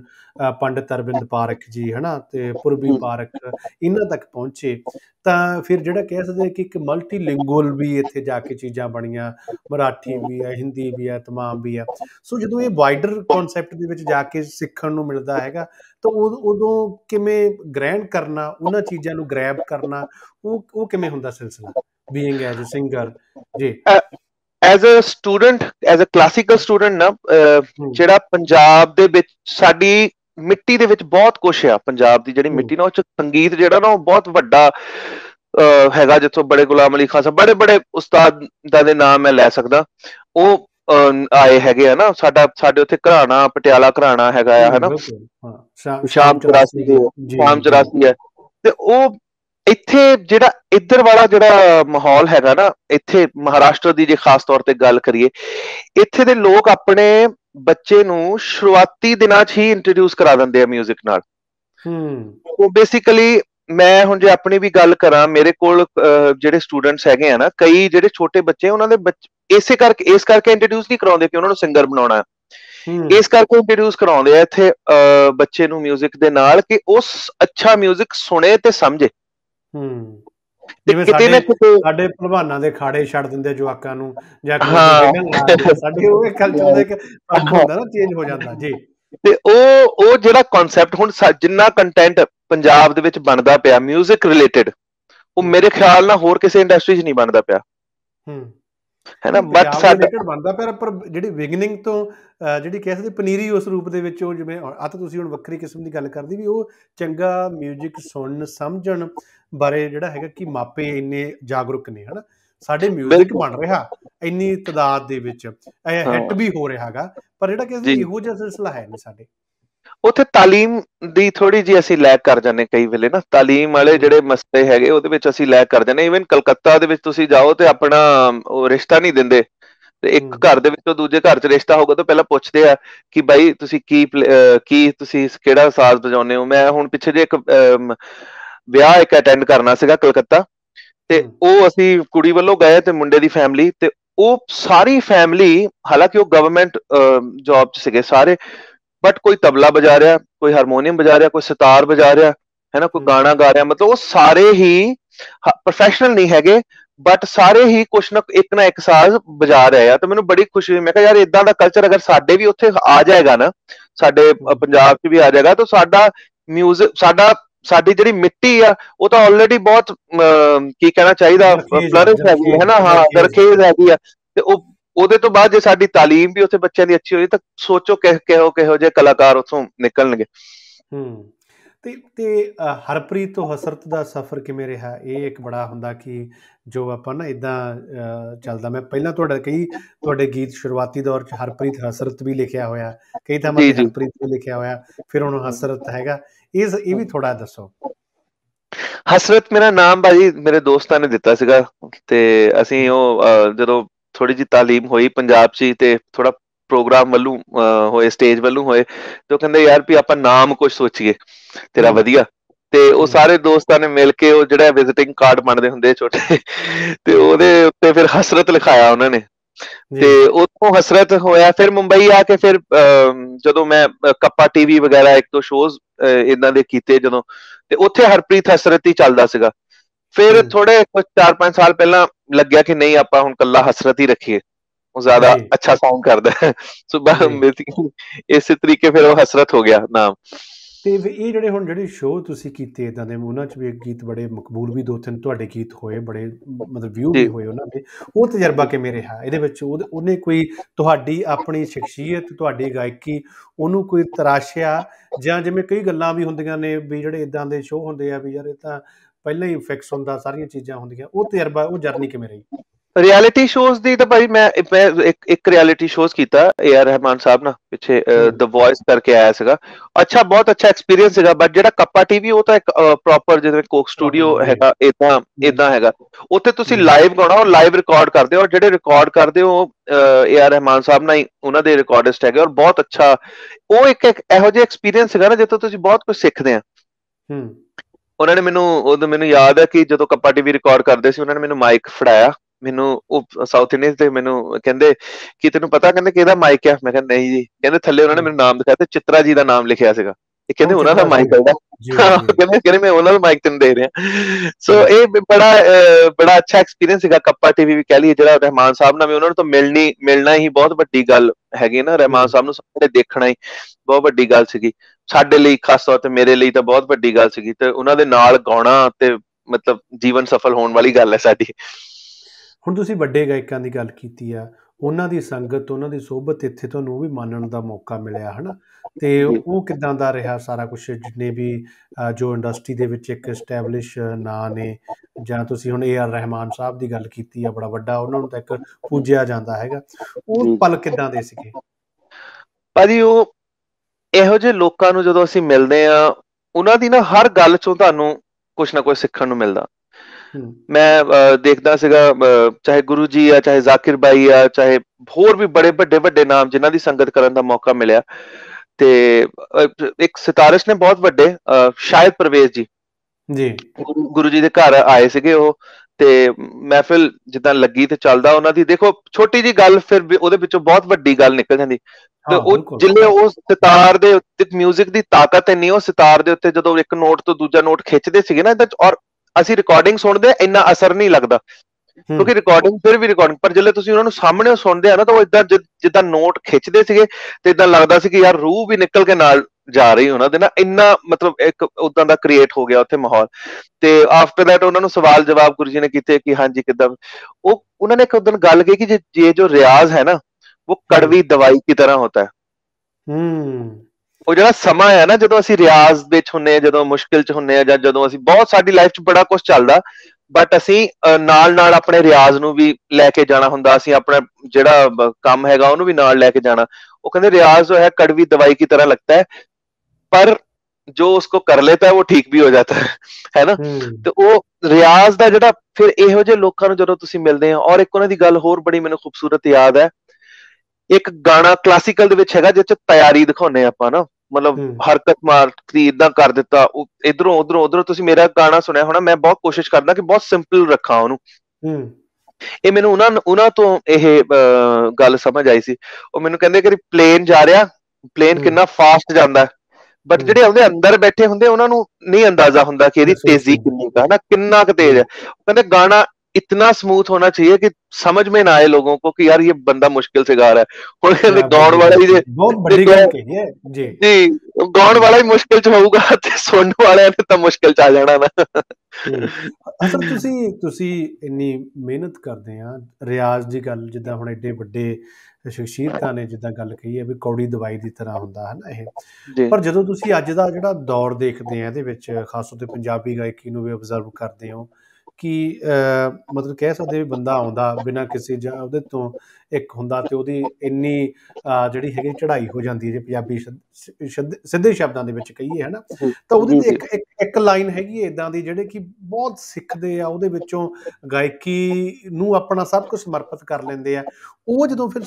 ਪੰਡਿਤ ਅਰਵਿੰਦ ਪਾਰਕ ਜੀ ਹੈ ਨਾ ਅਤੇ ਪੁਰਬੀ ਪਾਰਕ ਇਹਨਾਂ ਤੱਕ ਪਹੁੰਚੇ ਤਾਂ ਫਿਰ ਜਿਹੜਾ ਕਹਿ ਸਕਦੇ ਕਿ ਇੱਕ ਮਲਟੀ ਲਿੰਗੁਅਲ ਵੀ ਇੱਥੇ ਜਾ ਕੇ ਚੀਜ਼ਾਂ ਬਣੀਆਂ ਮਰਾਠੀ ਵੀ ਆ ਹਿੰਦੀ ਵੀ ਆ ਤਮਾਮ ਵੀ ਆ। ਸੋ ਜਦੋਂ ਇਹ ਵਾਈਡਰ ਕੌਨਸੈਪਟ ਦੇ ਵਿੱਚ ਜਾ ਕੇ ਸਿੱਖਣ ਨੂੰ ਮਿਲਦਾ ਹੈਗਾ ਤਾਂ ਉਦੋਂ ਉਦੋਂ ਕਿਵੇਂ ਗ੍ਰਹਿਣ ਕਰਨਾ ਉਹਨਾਂ ਚੀਜ਼ਾਂ ਨੂੰ ਗ੍ਰੈਬ ਕਰਨਾ ਉਹ ਉਹ ਕਿਵੇਂ ਹੁੰਦਾ ਸਿਲਸਿਲਾ ਬੀਇੰਗ ਐਜ਼ ਅ ਸਿੰਗਰ ਜੀ as a student as a classical student ਨਾ ਜਿਹੜਾ ਪੰਜਾਬ ਦੇ ਵਿੱਚ ਸਾਡੀ ਮਿੱਟੀ ਦੇ ਵਿੱਚ ਬਹੁਤ ਕੁਛ ਆ ਪੰਜਾਬ ਦੀ ਜਿਹੜੀ ਮਿੱਟੀ ਨਾ ਉਹ ਚ ਸੰਗੀਤ ਜਿਹੜਾ ਨਾ ਉਹ ਬਹੁਤ ਵੱਡਾ ਹੈਗਾ ਜਿੱਥੋਂ ਬੜੇ ਗੁਲਾਮ ਅਲੀ ਖਾਨ ਸਾਹਿਬ ਬੜੇ ਬੜੇ ਉਸਤਾਦਾਂ ਦੇ ਨਾਮ ਮੈਂ ਲੈ ਸਕਦਾ ਉਹ ਆਏ ਹੈਗੇ ਆ ਨਾ ਸਾਡਾ ਸਾਡੇ ਉੱਥੇ ਘਰਾਣਾ ਪਟਿਆਲਾ ਘਰਾਣਾ ਹੈਗਾ ਆ ਹੈ ਨਾ ਸ਼ਾਮ ਚੁਰਾਸੀ ਸ਼ਾਮ ਚੁਰਾਸੀ ਹੈ ਤੇ ਉਹ ਇੱਥੇ ਜਿਹੜਾ ਇੱਧਰ ਵਾਲਾ ਜਿਹੜਾ ਮਾਹੌਲ ਹੈਗਾ ਨਾ ਇੱਥੇ ਮਹਾਰਾਸ਼ਟਰ ਦੀ ਜੇ ਖਾਸ ਤੌਰ ਤੇ ਗੱਲ ਕਰੀਏ ਇੱਥੇ ਦੇ ਲੋਕ ਆਪਣੇ ਬੱਚੇ ਨੂੰ ਸ਼ੁਰੂਆਤੀ ਦਿਨਾਂ 'ਚ ਹੀ ਇੰਟਰੋਡਿਊਸ ਕਰਾ ਦਿੰਦੇ ਆ ਮਿਊਜ਼ਿਕ ਨਾਲ। ਉਹ ਬੇਸਿਕਲੀ ਮੈਂ ਹੁਣ ਜੇ ਆਪਣੀ ਵੀ ਗੱਲ ਕਰਾਂ ਮੇਰੇ ਕੋਲ ਜਿਹੜੇ ਸਟੂਡੈਂਟਸ ਹੈਗੇ ਆ ਨਾ ਕਈ ਜਿਹੜੇ ਛੋਟੇ ਬੱਚੇ ਉਹਨਾਂ ਦੇ ਬੱਚੇ ਇਸੇ ਕਰਕੇ ਇਸ ਕਰਕੇ ਇੰਟਰੋਡਿਊਸ ਨਹੀਂ ਕਰਾਉਂਦੇ ਕਿ ਉਹਨਾਂ ਨੂੰ ਸਿੰਗਰ ਬਣਾਉਣਾ ਇਸ ਕਰਕੇ ਇੰਟਰੋਡਿਊਸ ਕਰਾਉਂਦੇ ਆ ਇੱਥੇ ਬੱਚੇ ਨੂੰ ਮਿਊਜ਼ਿਕ ਦੇ ਨਾਲ ਕਿ ਉਸ ਅੱਛਾ ਮਿਊਜ਼ਿਕ ਸੁਣੇ ਤੇ ਸਮਝੇ। ਜਿੰਨਾ ਕੰਟੈਂਟ ਪੰਜਾਬ ਦੇ ਵਿੱਚ ਬਣਦਾ ਪਿਆ ਮਿਊਜ਼ਿਕ ਰਿਲੇਟਡ ਉਹ ਮੇਰੇ ਖਿਆਲ ਨਾਲ ਹੋਰ ਕਿਸੇ ਇੰਡਸਟਰੀ 'ਚ ਨਹੀਂ ਬਣਦਾ ਪਿਆ ਹੈ ਨਾ ਬਟ ਬਣਦਾ ਪਿਆ ਪਰ ਜਿਹੜੀ ਬਿਗਨਿੰਗ ਤੋਂ ਜਿਹੜੀ ਕਹਿ ਸਕਦੇ ਪਨੀਰੀ ਉਸ ਰੂਪ ਦੇ ਵਿੱਚ ਉਹ ਜਿਵੇਂ ਆ ਤਾਂ ਤੁਸੀਂ ਹੁਣ ਵੱਖਰੀ ਕਿਸਮ ਦੀ ਗੱਲ ਕਰਦੇ ਵੀ ਉਹ ਚੰਗਾ ਮਿਊਜ਼ਿਕ ਸੁਣਨ ਸਮਝਣ ਬਾਰੇ ਜਿਹੜਾ ਹੈਗਾ ਕਿ ਮਾਪੇ ਇੰਨੇ ਜਾਗਰੂਕ ਨੇ ਹੈ ਨਾ ਸਾਡੇ ਮਿਊਜ਼ਿਕ ਬਣ ਰਿਹਾ ਇੰਨੀ ਤਾਦਾਦ ਦੇ ਵਿੱਚ ਹਿੱਟ ਵੀ ਹੋ ਰਿਹਾ ਹੈਗਾ ਪਰ ਜਿਹੜਾ ਕਹਿ ਸਕਦੇ ਇਹੋ ਜਿਹਾ ਸਿਲਸਿਲਾ ਹੈ ਨਹੀਂ ਸਾਡੇ ਉੱਥੇ ਤਾਲੀਮ ਦੀ ਥੋੜ੍ਹੀ ਜਿਹੀ ਅਸੀਂ ਲੈਕ ਕਰ ਜਾਂਦੇ ਕਈ ਵੇਲੇ ਨਾ ਤਾਲੀਮ ਵਾਲੇ ਜਿਹੜੇ ਮਸਲੇ ਹੈਗੇ ਉਹਦੇ ਵਿੱਚ ਅਸੀਂ ਲੈਕ ਕਰ ਜਾਂਦੇ ਈਵਨ ਕਲਕੱਤਾ ਦੇ ਵਿੱਚ ਤੁਸੀਂ ਜਾਓ ਤੇ ਆਪਣਾ ਉਹ ਰਿਸ਼ਤਾ ਨਹੀਂ ਦਿੰਦੇ ਤੇ ਇੱਕ ਘਰ ਦੇ ਵਿੱਚੋਂ ਦੂਜੇ ਘਰ 'ਚ ਰਿਸ਼ਤਾ ਹੋਊਗਾ ਤਾਂ ਪਹਿਲਾਂ ਪੁੱਛਦੇ ਆ ਕਿ ਬਾਈ ਤੁਸੀਂ ਕੀ ਕੀ ਤੁਸੀਂ ਕਿਹੜਾ ਸਾਜ਼ ਵਜਾਉਂਦੇ ਹੋ। ਮੈਂ ਹੁਣ ਪਿੱਛੇ ਜਿਹੇ ਇੱਕ ਵਿਆਹ ਇੱਕ ਅਟੈਂਡ ਕਰਨਾ ਸੀਗਾ ਕਲਕੱਤਾ ਤੇ ਉਹ ਅਸੀਂ ਕੁੜੀ ਵੱਲੋਂ ਗਏ ਤੇ ਮੁੰਡੇ ਦੀ ਫੈਮਿਲੀ ਤੇ ਉਹ ਸਾਰੀ ਫੈਮਿਲੀ ਹਾਲਾਂਕਿ ਉਹ ਗਵਰਨਮੈਂਟ ਜੋਬ 'ਚ ਸੀਗੇ ਸਾਰੇ ਬਟ ਕੋਈ ਤਬਲਾ ਵਜਾ ਰਿਹਾ ਕੋਈ ਹਾਰਮੋਨੀਅਮ ਵਜਾ ਰਿਹਾ ਕੋਈ ਸਿਤਾਰ ਵਜਾ ਰਿਹਾ ਹੈ ਨਾ ਕੋਈ ਗਾਣਾ ਗਾ ਰਿਹਾ ਮਤਲਬ ਉਹ ਸਾਰੇ ਹੀ ਪ੍ਰੋਫੈਸ਼ਨਲ ਨਹੀਂ ਹੈਗੇ ਬਟ ਸਾਰੇ ਹੀ ਕੁਛ ਨਾ ਇੱਕ ਨਾ ਇੱਕ ਸਾਜ਼ ਵਜਾ ਰਹੇ ਆ ਤੇ ਮੈਨੂੰ ਬੜੀ ਖੁਸ਼ੀ ਹੋਈ। ਮੈਂ ਕਿਹਾ ਯਾਰ ਇਦਾਂ ਦਾ ਕਲਚਰ ਅਗਰ ਸਾਡੇ ਵੀ ਉੱਥੇ ਆ ਜਾਏਗਾ ਨਾ ਸਾਡੇ ਪੰਜਾਬ 'ਚ ਵੀ ਆ ਜਾਏਗਾ ਤਾਂ ਸਾਡਾ ਮਿਊਜ਼ਿਕ ਸਾਡਾ ਸਾਡੀ ਜਿਹੜੀ ਮਿੱਟੀ ਆ ਉਹ ਤਾਂ ਆਲਰੇਡੀ ਬਹੁਤ ਕੀ ਕਹਿਣਾ ਚਾਹੀਦਾ ਫਲਰਿਸ਼ ਹੈਗੀ ਹੈ ਨਾ ਹਾਂ ਦਰਖੇਜ਼ ਹੈਗੀ ਆ ਤੇ ਉਹ ਉਹਦੇ ਤੋਂ ਬਾਅਦ ਜੇ ਸਾਡੀ ਤਾਲੀਮ ਵੀ ਉੱਥੇ ਬੱਚਿਆਂ ਦੀ ਅੱਛੀ ਹੋਈ ਤਾਂ ਸੋਚੋ ਕਿਹੋ ਕਿਹੋ ਜਿਹੇ ਕਲਾਕਾਰ ਉੱਥੋਂ ਨਿਕਲਣਗੇ। ਹੂੰ ਤੇ ਤੇ ਹਰਪ੍ਰੀਤ ਤੋਂ ਹਸਰਤ ਦਾ ਸਫ਼ਰ ਕਿਵੇਂ ਰਿਹਾ ਇਹ ਇੱਕ ਬੜਾ ਹੁੰਦਾ ਕਿ ਜੋ ਆਪਾਂ ਨਾ ਇੱਦਾਂ ਚੱਲਦਾ ਮੈਂ ਪਹਿਲਾਂ ਤੁਹਾਡਾ ਕਈ ਤੁਹਾਡੇ ਗੀਤ ਸ਼ੁਰੂਆਤੀ ਦੌਰ 'ਚ ਹਰਪ੍ਰੀਤ ਹਸਰਤ ਵੀ ਲਿਖਿਆ ਹੋਇਆ ਕਈ ਥਾਵਾਂ ਹਰਪ੍ਰੀਤ ਵੀ ਲਿਖਿਆ ਹੋਇਆ ਫਿਰ ਹੁਣ ਹਸਰਤ ਹੈਗਾ ਇਸ ਇਹ ਵੀ ਥੋੜ੍ਹਾ ਦੱਸੋ। ਹਸਰਤ ਮੇਰਾ ਨਾਮ ਭਾਜੀ ਮੇਰੇ ਦੋਸਤਾਂ ਨੇ ਦਿੱਤਾ ਸੀਗਾ ਤੇ ਅਸੀਂ ਉਹ ਜਦੋਂ ਥੋੜ੍ਹੀ ਜਿਹੀ ਤਾਲੀਮ ਹੋਈ ਪੰਜਾਬ 'ਚ ਤੇ ਥੋੜ੍ਹਾ ਪ੍ਰੋਗਰਾਮ ਵੱਲੋਂ ਹੋਏ ਸਟੇਜ ਵੱਲੋਂ ਹੋਏ ਤੇ ਉਹ ਕਹਿੰਦੇ ਯਾਰ ਵੀ ਆਪਾਂ ਨਾਮ ਕੁਛ ਸੋਚੀਏ ਤੇਰਾ ਵਧੀਆ ਤੇ ਉਹ ਸਾਰੇ ਦੋਸਤਾਂ ਨੇ ਮਿਲ ਕੇ ਉਹ ਜਿਹੜਾ ਵਿਜ਼ਿਟਿੰਗ ਕਾਰਡ ਬਣਦੇ ਹੁੰਦੇ ਛੋਟੇ ਤੇ ਉਹਦੇ ਉੱਤੇ ਫਿਰ ਹਸਰਤ ਲਿਖਾਇਆ ਉਹਨਾਂ ਨੇ ਤੇ ਉੱਥੋਂ ਹਸਰਤ ਹੋਇਆ। ਫਿਰ ਮੁੰਬਈ ਆ ਕੇ ਫਿਰ ਜਦੋਂ ਮੈਂ ਕੱਪਾ ਟੀਵੀ ਵਗੈਰਾ ਇੱਕ ਦੋ ਸ਼ੋਜ਼ ਇਹਨਾਂ ਦੇ ਕੀਤੇ ਜਦੋਂ ਤੇ ਉੱਥੇ ਹਰਪ੍ਰੀਤ ਹਸਰਤ ਹੀ ਚੱਲਦਾ ਸੀਗਾ। ਫਿਰ ਥੋੜੇ ਚਾਰ ਪੰਜ ਸਾਲ ਪਹਿਲਾਂ ਲੱਗਿਆ ਕਿ ਨਹੀਂ ਆਪਾਂ ਹੁਣ ਕੱਲਾ ਹਸਰਤ ਹੀ ਰੱਖੀਏ ਉਹ ਜ਼ਿਆਦਾ ਅੱਛਾ ਸਾਊਂਡ ਕਰਦਾ ਹੈ ਸੋ ਇਸੇ ਤਰੀਕੇ ਫਿਰ ਉਹ ਹਸਰਤ ਹੋ ਗਿਆ ਨਾਮ। तो ये जोड़े हम जो शो तुम किए इदा के उन्होंने भी गीत बड़े मकबूल भी दो तीन थोड़े गीत होए बड़े मतलब व्यू भी होए उन्होंने वो तजर्बा किमें रहा ये उन्हें कोई तुहाड़ी अपनी शख्सीयत तुहाड़ी गायकी उन्होंने कोई तराशिया जां जिवें कई गल्लां भी होंदियां ने भी जिहड़े इदा के शो होंदे आ भी यार तां पहलां ही फिक्स होंदा सारियां चीज़ां होंदियां वो तजर्बा वो जर्नी किमें रही रियलिटी शोज दी तो भाई मैं मैं एक एक रियलिटी शोज कीता ए आर रहमान साहब ना पिछे द वॉइस करके आया सीगा अच्छा बहुत अच्छा एक्सपीरियंस सीगा बट जेड़ा कप्पा टीवी वो तो एक प्रॉपर जिवें कोक स्टूडियो हैगा इदा इदा हैगा उत्थे तुसी लाइव गाना और लाइव रिकॉर्ड करदे हो और जेडे रिकॉर्ड करदे हो ए आर रहमान साहब ना उन्हां दे रिकॉर्डिस्ट हैगे और बहुत अच्छा वो एक एक इहो जिहा एक्सपीरियंस सीगा ना जित्थों तुसी बहुत कुछ सिखदे आ उन्होंने मैनू उदों मैनू याद है कि जदों कप्पा टीवी रिकॉर्ड करदे सी उन्होंने मैनू माइक फड़ाया मैनू साउथ इंडियन से मैनू कहते कि तेन पता कहते कि माइक है मैं नहीं जी कहते थले उन्होंने मेरा नाम दिखाया चित्रा जी का नाम लिखा सीगा कहते उन्होंने माइक है कहते मैं उन्होंने माइक तेन दे रहा सो ये बड़ा बड़ा अच्छा एक्सपीरियंस है कप्पा टीवी भी कह लीए जो रहमान साहब ना भी उन्होंने तो मिलनी मिलना ही बहुत वड्डी गल हैगी ना रहमान साहब नूं सारे देखना ही बहुत वड्डी गल सीगी साडे लई खास तौर ते मेरे लिए तो बहुत वड्डी गल सीगी ते उन्हां दे नाल गाउणा ते मतलब जीवन सफल होने वाली गल है साडी ਹੁਣ ਤੁਸੀਂ ਵੱਡੇ ਗਾਇਕਾਂ ਦੀ ਗੱਲ ਕੀਤੀ ਆ ਉਹਨਾਂ ਦੀ ਸੰਗਤ ਉਹਨਾਂ ਦੀ ਸੋਭਤ ਇੱਥੇ ਤੁਹਾਨੂੰ ਉਹ ਵੀ ਮਾਨਣ ਦਾ ਮੌਕਾ ਮਿਲਿਆ ਹੈ ਨਾ ਤੇ ਉਹ ਕਿਦਾਂ ਦਾ ਰਿਹਾ ਸਾਰਾ ਕੁਝ ਜਿੰਨੇ ਵੀ ਜੋ ਇੰਡਸਟਰੀ ਦੇ ਵਿੱਚ ਇੱਕ ਐਸਟੈਬਲਿਸ਼ ਨਾਂ ਨੇ ਜਾਂ ਤੁਸੀਂ ਹੁਣ ਏ ਆਰ ਰਹਿਮਾਨ ਸਾਹਿਬ ਦੀ ਗੱਲ ਕੀਤੀ ਆ ਬੜਾ ਵੱਡਾ ਉਹਨਾਂ ਨੂੰ ਤਾਂ ਇੱਕ ਪੂਜਿਆ ਜਾਂਦਾ ਹੈਗਾ ਉਹ ਪਲ ਕਿਦਾਂ ਦੇ ਸੀਗੇ ਭਾਜੀ ਉਹ ਇਹੋ ਜਿਹੇ ਲੋਕਾਂ ਨੂੰ ਜਦੋਂ ਅਸੀਂ ਮਿਲਦੇ ਆ ਉਹਨਾਂ ਦੀ ਨਾ ਹਰ ਗੱਲ ਚੋਂ ਤੁਹਾਨੂੰ ਕੁਝ ਨਾ ਕੁਝ ਸਿੱਖਣ ਨੂੰ ਮਿਲਦਾ मैं देखता चाहे गुरु जी आ चाहे जाकिर भाई आ चाहे होर भी बड़े बड़े बड़े नाम जिन्हां दी संगत करन दा मौका मिलिया ते एक सितारिश ने बहुत बड़े शायद परवेज जी जी गुरु जी दे घर आए सीगे ओ ते महफिल जिद्दां लगी ते चलदा उन्हां दी देखो छोटी जी गल फिर ओहदे विचों बहुत वड्डी गल निकल जांदी ते ओ जिल्ले ओ सितार दे उत्ते म्यूजिक दी ताकत इन्नी ओ सितार दे उत्ते जदों एक नोट तो दूजा नोट खिच्चदे सीगे ना और ਅਸੀਂ ਰਿਕਾਰਡਿੰਗ ਸੁਣਦੇ ਇੰਨਾ ਅਸਰ ਨਹੀਂ ਲੱਗਦਾ ਕਿਉਂਕਿ ਰਿਕਾਰਡਿੰਗ ਫਿਰ ਵੀ ਰਿਕਾਰਡਿੰਗ ਪਰ ਜਦੋਂ ਤੁਸੀਂ ਉਹਨਾਂ ਨੂੰ ਸਾਹਮਣੇ ਸੁਣਦੇ ਆ ਨਾ ਤਾਂ ਉਹ ਇਦਾਂ ਜਿੱਦਾਂ ਨੋਟ ਖਿੱਚਦੇ ਸੀਗੇ ਤੇ ਇਦਾਂ ਲੱਗਦਾ ਸੀ ਕਿ ਯਾਰ ਰੂਹ ਵੀ ਨਿਕਲ ਕੇ ਨਾਲ ਜਾ ਰਹੀ ਉਹਨਾਂ ਦੇ ਨਾ ਇੰਨਾ ਮਤਲਬ ਇੱਕ ਉਦਾਂ ਦਾ ਕ੍ਰੀਏਟ ਹੋ ਗਿਆ ਉੱਥੇ ਮਾਹੌਲ ਤੇ ਆਫਟਰ ਦੈਟ ਉਹਨਾਂ ਨੂੰ ਸਵਾਲ ਜਵਾਬ ਗੁਰੂ ਜੀ ਨੇ ਕੀਤੇ ਕਿ ਹਾਂਜੀ ਕਿੱਦਾਂ ਉਹ ਉਹਨਾਂ ਨੇ ਇੱਕ ਉਦਣ ਗੱਲ ਕਹੀ ਕਿ ਜੇ ਜੋ ਰਿਆਜ਼ ਹੈ ਨਾ ਉਹ ਕੜਵੀ ਦਵਾਈ ਕੀ ਤਰ੍ਹਾਂ ਹੁੰਦਾ ਹੈ ਹੂੰ ਉਹ ਜਿਹੜਾ ਸਮਾਂ ਹੈ ਨਾ ਜਦੋਂ ਅਸੀਂ ਰਿਆਜ਼ ਵਿੱਚ ਹੁੰਨੇ ਆ ਜਦੋਂ ਮੁਸ਼ਕਿਲ ਚ ਹੁੰਨੇ ਆ ਜਾਂ ਜਦੋਂ ਅਸੀਂ ਬਹੁਤ ਸਾਡੀ ਲਾਈਫ ਚ ਬੜਾ ਕੁਝ ਚੱਲਦਾ ਬਟ ਅਸੀਂ ਨਾਲ ਨਾਲ ਆਪਣੇ ਰਿਆਜ਼ ਨੂੰ ਵੀ ਲੈ ਕੇ ਜਾਣਾ ਹੁੰਦਾ ਅਸੀਂ ਆਪਣਾ ਜਿਹੜਾ ਕੰਮ ਹੈਗਾ ਉਹਨੂੰ ਵੀ ਨਾਲ ਲੈ ਕੇ ਜਾਣਾ ਉਹ ਕਹਿੰਦੇ ਰਿਆਜ਼ ਜੋ ਹੈ ਕੜਵੀ ਦਵਾਈ ਕੀ ਤਰ੍ਹਾਂ ਲੱਗਦਾ ਹੈ ਪਰ ਜੋ ਉਸਕੋ ਕਰ ਲੈਤਾ ਹੈ ਉਹ ਠੀਕ ਵੀ ਹੋ ਜਾਤਾ ਹੈ ਹੈ ਨਾ ਤੇ ਉਹ ਰਿਆਜ਼ ਦਾ ਜਿਹੜਾ ਫਿਰ ਇਹੋ ਜਿਹੇ ਲੋਕਾਂ ਨੂੰ ਜਦੋਂ ਤੁਸੀਂ ਮਿਲਦੇ ਆ ਔਰ ਇੱਕ ਉਹਨਾਂ ਦੀ ਗੱਲ ਹੋਰ ਬੜੀ ਮੈਨੂੰ ਖੂਬਸੂਰਤ ਯਾਦ ਹੈ ਇੱਕ ਗਾਣਾ ਕਲਾਸੀਕਲ ਦੇ ਵਿੱਚ ਹੈਗਾ ਜਿਸ ਚ ਤਿਆਰੀ ਦਿਖਾਉਂਦੇ ਆਪਾਂ ਨਾ मतलब हरकत मार इदा कर दिता इधरों उधरों उधरों तुसी मेरा गाना सुनिया होना मैं बहुत कोशिश करदा कि बहुत सिंपल रखा उन्होंने ये मैनू उन्होंने उन्होंने तो यह गल समझ आई सी और मैनू कहंदे कि प्लेन जा रहा प्लेन कितना फास्ट जांदा है बट जिहड़े उहदे अंदर बैठे हुंदे उन्हां नूं नहीं अंदाजा हुंदा कि इहदी तेजी किन्नी है ना कितना क तेज है कहंदे गाना इतना स्मूथ होना चाहिए कि समझ में ना आए लोगों को कि यार ये बंदा मुश्किल से गा रहा है और गाउन वाला ही जी जी गाउन वाला ही मुश्किल च होगा ते सुनने वाले ने तो मुश्किल च आ जाना ना असल तुसी तुसी इन्नी मेहनत करदे आ रियाज दी गल जिद्दां हुण एडे वड्डे शख्सियतां ने जिद्दां गल कही है भी कौड़ी दवाई दी तरह हुंदा है ना इह पर जदों तुसी अज दा जेहड़ा दौर देखदे आ इहदे विच खास तौर ते पंजाबी गायकी नूं भी ऑब्जर्व करदे हो कि मतलब कह सकते बंदा आता बिना किसी जाते तो एक होंदा तो इन्नी जी है चढ़ाई हो जाती है जो पंजाबी सीधे शब्दों के कही है ना तो वो एक एक लाइन हैगी इदा की जेडे कि बहुत सीखते हैं वो गायकी नूं अपना सब कुछ समर्पित कर लेंगे है वो जो फिर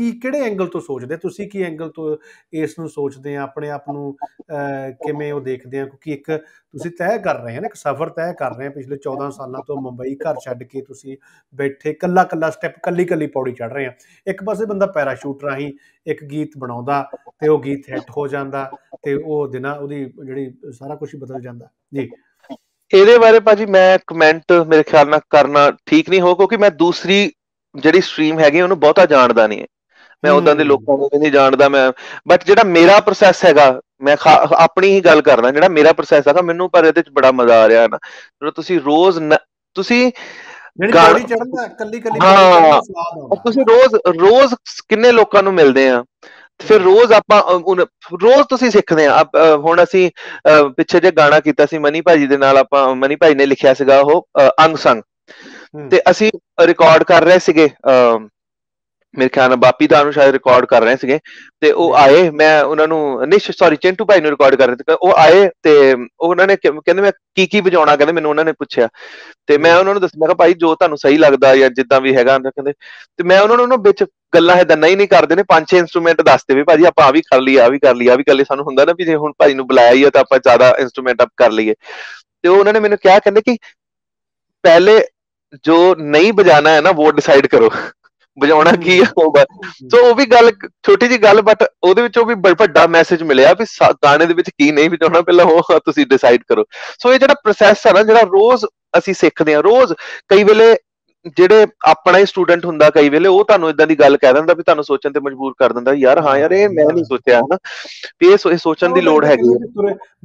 की किहड़े एंगल तो सोचते तुसीं की एंगल तो इस नूं सोचते हैं अपने आप नूं किवें वो देखते हैं क्योंकि एक तुसीं तय कर रहे हैं ना एक सफ़र तय कर रहे हैं पिछले चौदह सालों तो मुंबई घर छड्ड के तुसीं बैठे कल्ला कल्ला स्टैप कल्ली कल्ली पौड़ी चढ़ रहे हैं एक पासे बंदा पैराशूट राही एक गीत बनाउंदा ते वो गीत हिट हो जांदा ते वो दिना उहदी जिहड़ी सारा कुछ ही बदल जांदा जी इहदे बारे भाजी मैं कमेंट मेरे ख्याल नाल करना ठीक नहीं हो क्योंकि मैं दूसरी ਜਿਹੜੀ ਸਟ੍ਰੀਮ ਹੈਗੀ ਉਹਨੂੰ ਬਹੁਤਾ ਜਾਣਦਾ ਨਹੀਂ ਹੈ ਮੈਂ ਉਦਾਂ ਦੇ ਲੋਕਾਂ ਨੂੰ ਵੀ ਨਹੀਂ ਜਾਣਦਾ ਮੈਂ ਬਟ ਜਿਹੜਾ ਮੇਰਾ ਪ੍ਰੋਸੈਸ ਹੈਗਾ मैं खा अपनी ही गल करना जो मेरा प्रोसैस है मैनू पर बड़ा मजा आ रहा है ना जो तुसी रोज न, तुसी गाना चढ़ना कल्ली कल्ली हाँ तुसी रोज रोज किन्ने लोकां नू मिलदे आ फिर रोज आप रोज तुसी सीखते हैं आप हुण असीं पिछे जे गाना कीता सी मनी भाजी दे नाल आपां मनी भाजी ने लिखिया सीगा ओह अंग संग ते असीं रिकॉर्ड कर रहे सीगे मेरे ख्याल बापी दानू शायद रिकॉर्ड कर रहे थे ते वो आए मैं उन्होंने नहीं सॉरी चिंटू भाई ने रिकॉर्ड कर रहे थे वो आए तो उन्होंने कहते मैं की की बजाना कहते मैंने उन्होंने पूछा तो मैं उन्होंने दस मैं भाई जो तुहानू सही लगता या जिदा भी है कहते तो मैं उन्होंने बिच गल्लां इदां ही नहीं करते हैं पांच छे इंस्ट्रूमेंट दसते भी भाजी आप आ भी कर लीए आ भी कर लीए आ भी कर लीए सानू हुंदा ना भी जे हुण भाई नूं बुलाया ही है तो आपां ज्यादा इंस्ट्रूमेंट अप कर लीए तो उन्होंने मैनूं कहा कहंदे कि पहले जो नहीं बजाना है ना वो डिसाइड करो बजाना की होगा सो वो भी गल छोटी जी गल बट वो भी बड़ा मैसेज मिले भी गाने की नहीं बजाना पहले वो तुसी डिसाइड करो सो ये जो प्रोसैस है ना जो रोज असी सीखते हैं रोज कई वेले जिहड़े अपना ही स्टूडेंट हुंदा कई वेले वो तुहानू इदां दी गल कह दिंदा भी तुहानू सोचण ते मजबूर कर दिंदा यार हाँ यार ये मैं नहीं सोचिया है ना भी ये सोचण दी लोड़ हैगी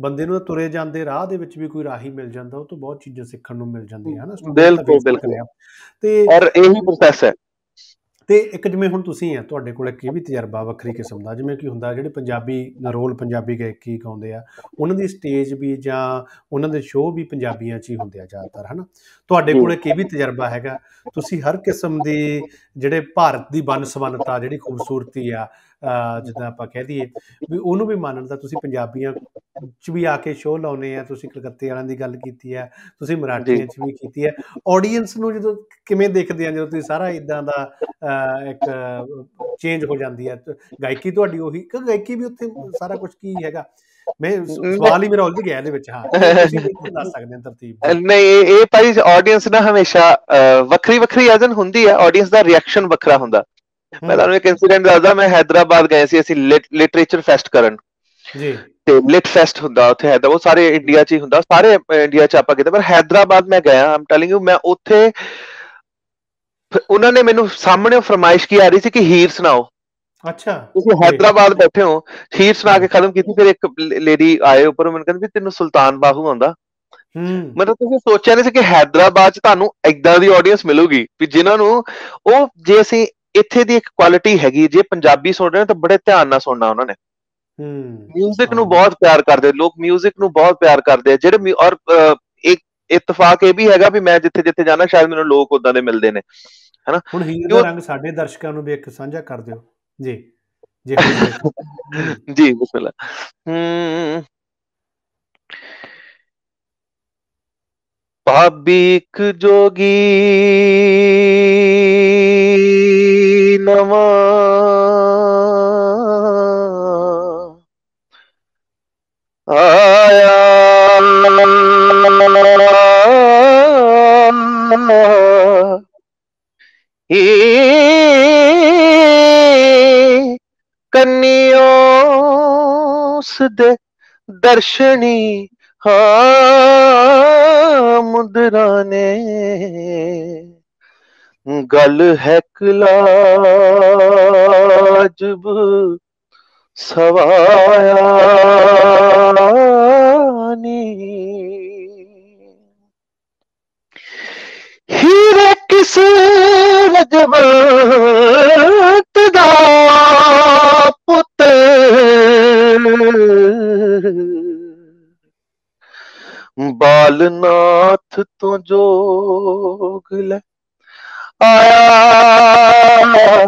बंदे नू तुरे जांदे राह दे विच भी कोई राही मिल जांदा उह तों बहुत चीज़ां सिक्खण नू मिल जांदियां है ना बिल्कुल बिल्कुल ते और इही प्रोसैस है तो एक जिमें हुण तुसीं है तुहाडे कोल इक वी तजर्बा वक्खरी किस्म दा जिमें कि हुंदा जिहड़े पंजाबी नरोल पंजाबी गायकी गाउंदे आ उन्हां दी स्टेज भी जां उन्हां दे शो भी पंजाबियां च ही हुंदे आ ज़्यादातर है ना तुहाडे कोल इक वी तजर्बा हैगा तुसीं हर किस्म दे जिहड़े भारत दी बन्न-सबन्नता जिहड़ी खूबसूरती आ जिद्दां आपां कह दईए भी उहनूं भी मानण दा तुसीं पंजाबियां च भी आके शो लाउने आ तुसीं कलकत्ते वालियां दी गल कीती आ तुसीं मराठियां च भी कीती आ ऑडियंस नूं जदों किवें देखदे आ जदों तुसीं सारा इदां दा एक चेंज हो जाती है गायकी तो गायकी भी उत्थे सारा कुछ की हैगा मैं सवाल ही मेरा उलझ गया ਇਹਦੇ ਵਿੱਚ ਹਾਂ ਤੁਸੀਂ ਦੱਸ ਸਕਦੇ ਹੋ ਤਰਤੀਬ ਨਹੀਂ ਇਹ ਭਾਈ ਆਡੀਅנס ਨਾ ਹਮੇਸ਼ਾ ਵੱਖਰੀ ਵੱਖਰੀ ਆਜਨ ਹੁੰਦੀ ਹੈ ਆਡੀਅנס ਦਾ ਰਿਐਕਸ਼ਨ ਵੱਖਰਾ ਹੁੰਦਾ ਮੈਂ ਤੁਹਾਨੂੰ ਇੱਕ ਇਨਸੀਡੈਂਟ ਦੱਸਦਾ ਮੈਂ ਹੈਦਰਾਬਾਦ ਗਏ ਸੀ ਅਸੀਂ ਲਿਟਰੇਚਰ ਫੈਸਟ ਕਰਨ ਜੀ ਤੇ ਲਿਟ ਫੈਸਟ ਹੁੰਦਾ ਉੱਥੇ ਹੈਦਰਾਬਾਦ ਉਹ ਸਾਰੇ ਇੰਡੀਆ ਚ ਹੀ ਹੁੰਦਾ ਸਾਰੇ ਇੰਡੀਆ ਚ ਆਪਾਂ ਕਿਤੇ ਪਰ ਹੈਦਰਾਬਾਦ ਮੈਂ ਗਿਆ ਆਮ ਟੈਲਿੰਗ ਯੂ ਮੈਂ ਉੱਥੇ उन्होंने मेनू सामने फरमाइश की आ रही थी कि हीर सुनाओ अच्छा हैदराबाद बैठे हो हीर सुना के खत्म की फिर एक लेडी आए ऊपर मैंने तेन सुल्तान बाहू आंदा मतलब तुसीं सोचिया नहीं सी कि हैदराबाद तुहानू इदां दी ऑडियंस मिलूगी भी जिन्होंने वो जे असीं इत्थे दी इक क्वालिटी हैगी जे पंजाबी सुन रहे हो तो बड़े ध्यान नाल सुनना उन्होंने म्यूजिक नू बहुत प्यार करदे लोग म्यूजिक नू बहुत प्यार करदे जिहड़े और एक इतफाक यह भी हैगा भी मैं जिथे जिथे जाना शायद मैनूं लोग उदां दे मिलदे ने भाबीक जोगी नवा आया कन्योस दे दर्शनी हाँ मुद्राने गल है कलाजब सवायानी हीरे किसे रजवत दा पुत बालनाथ तो जोग ले आया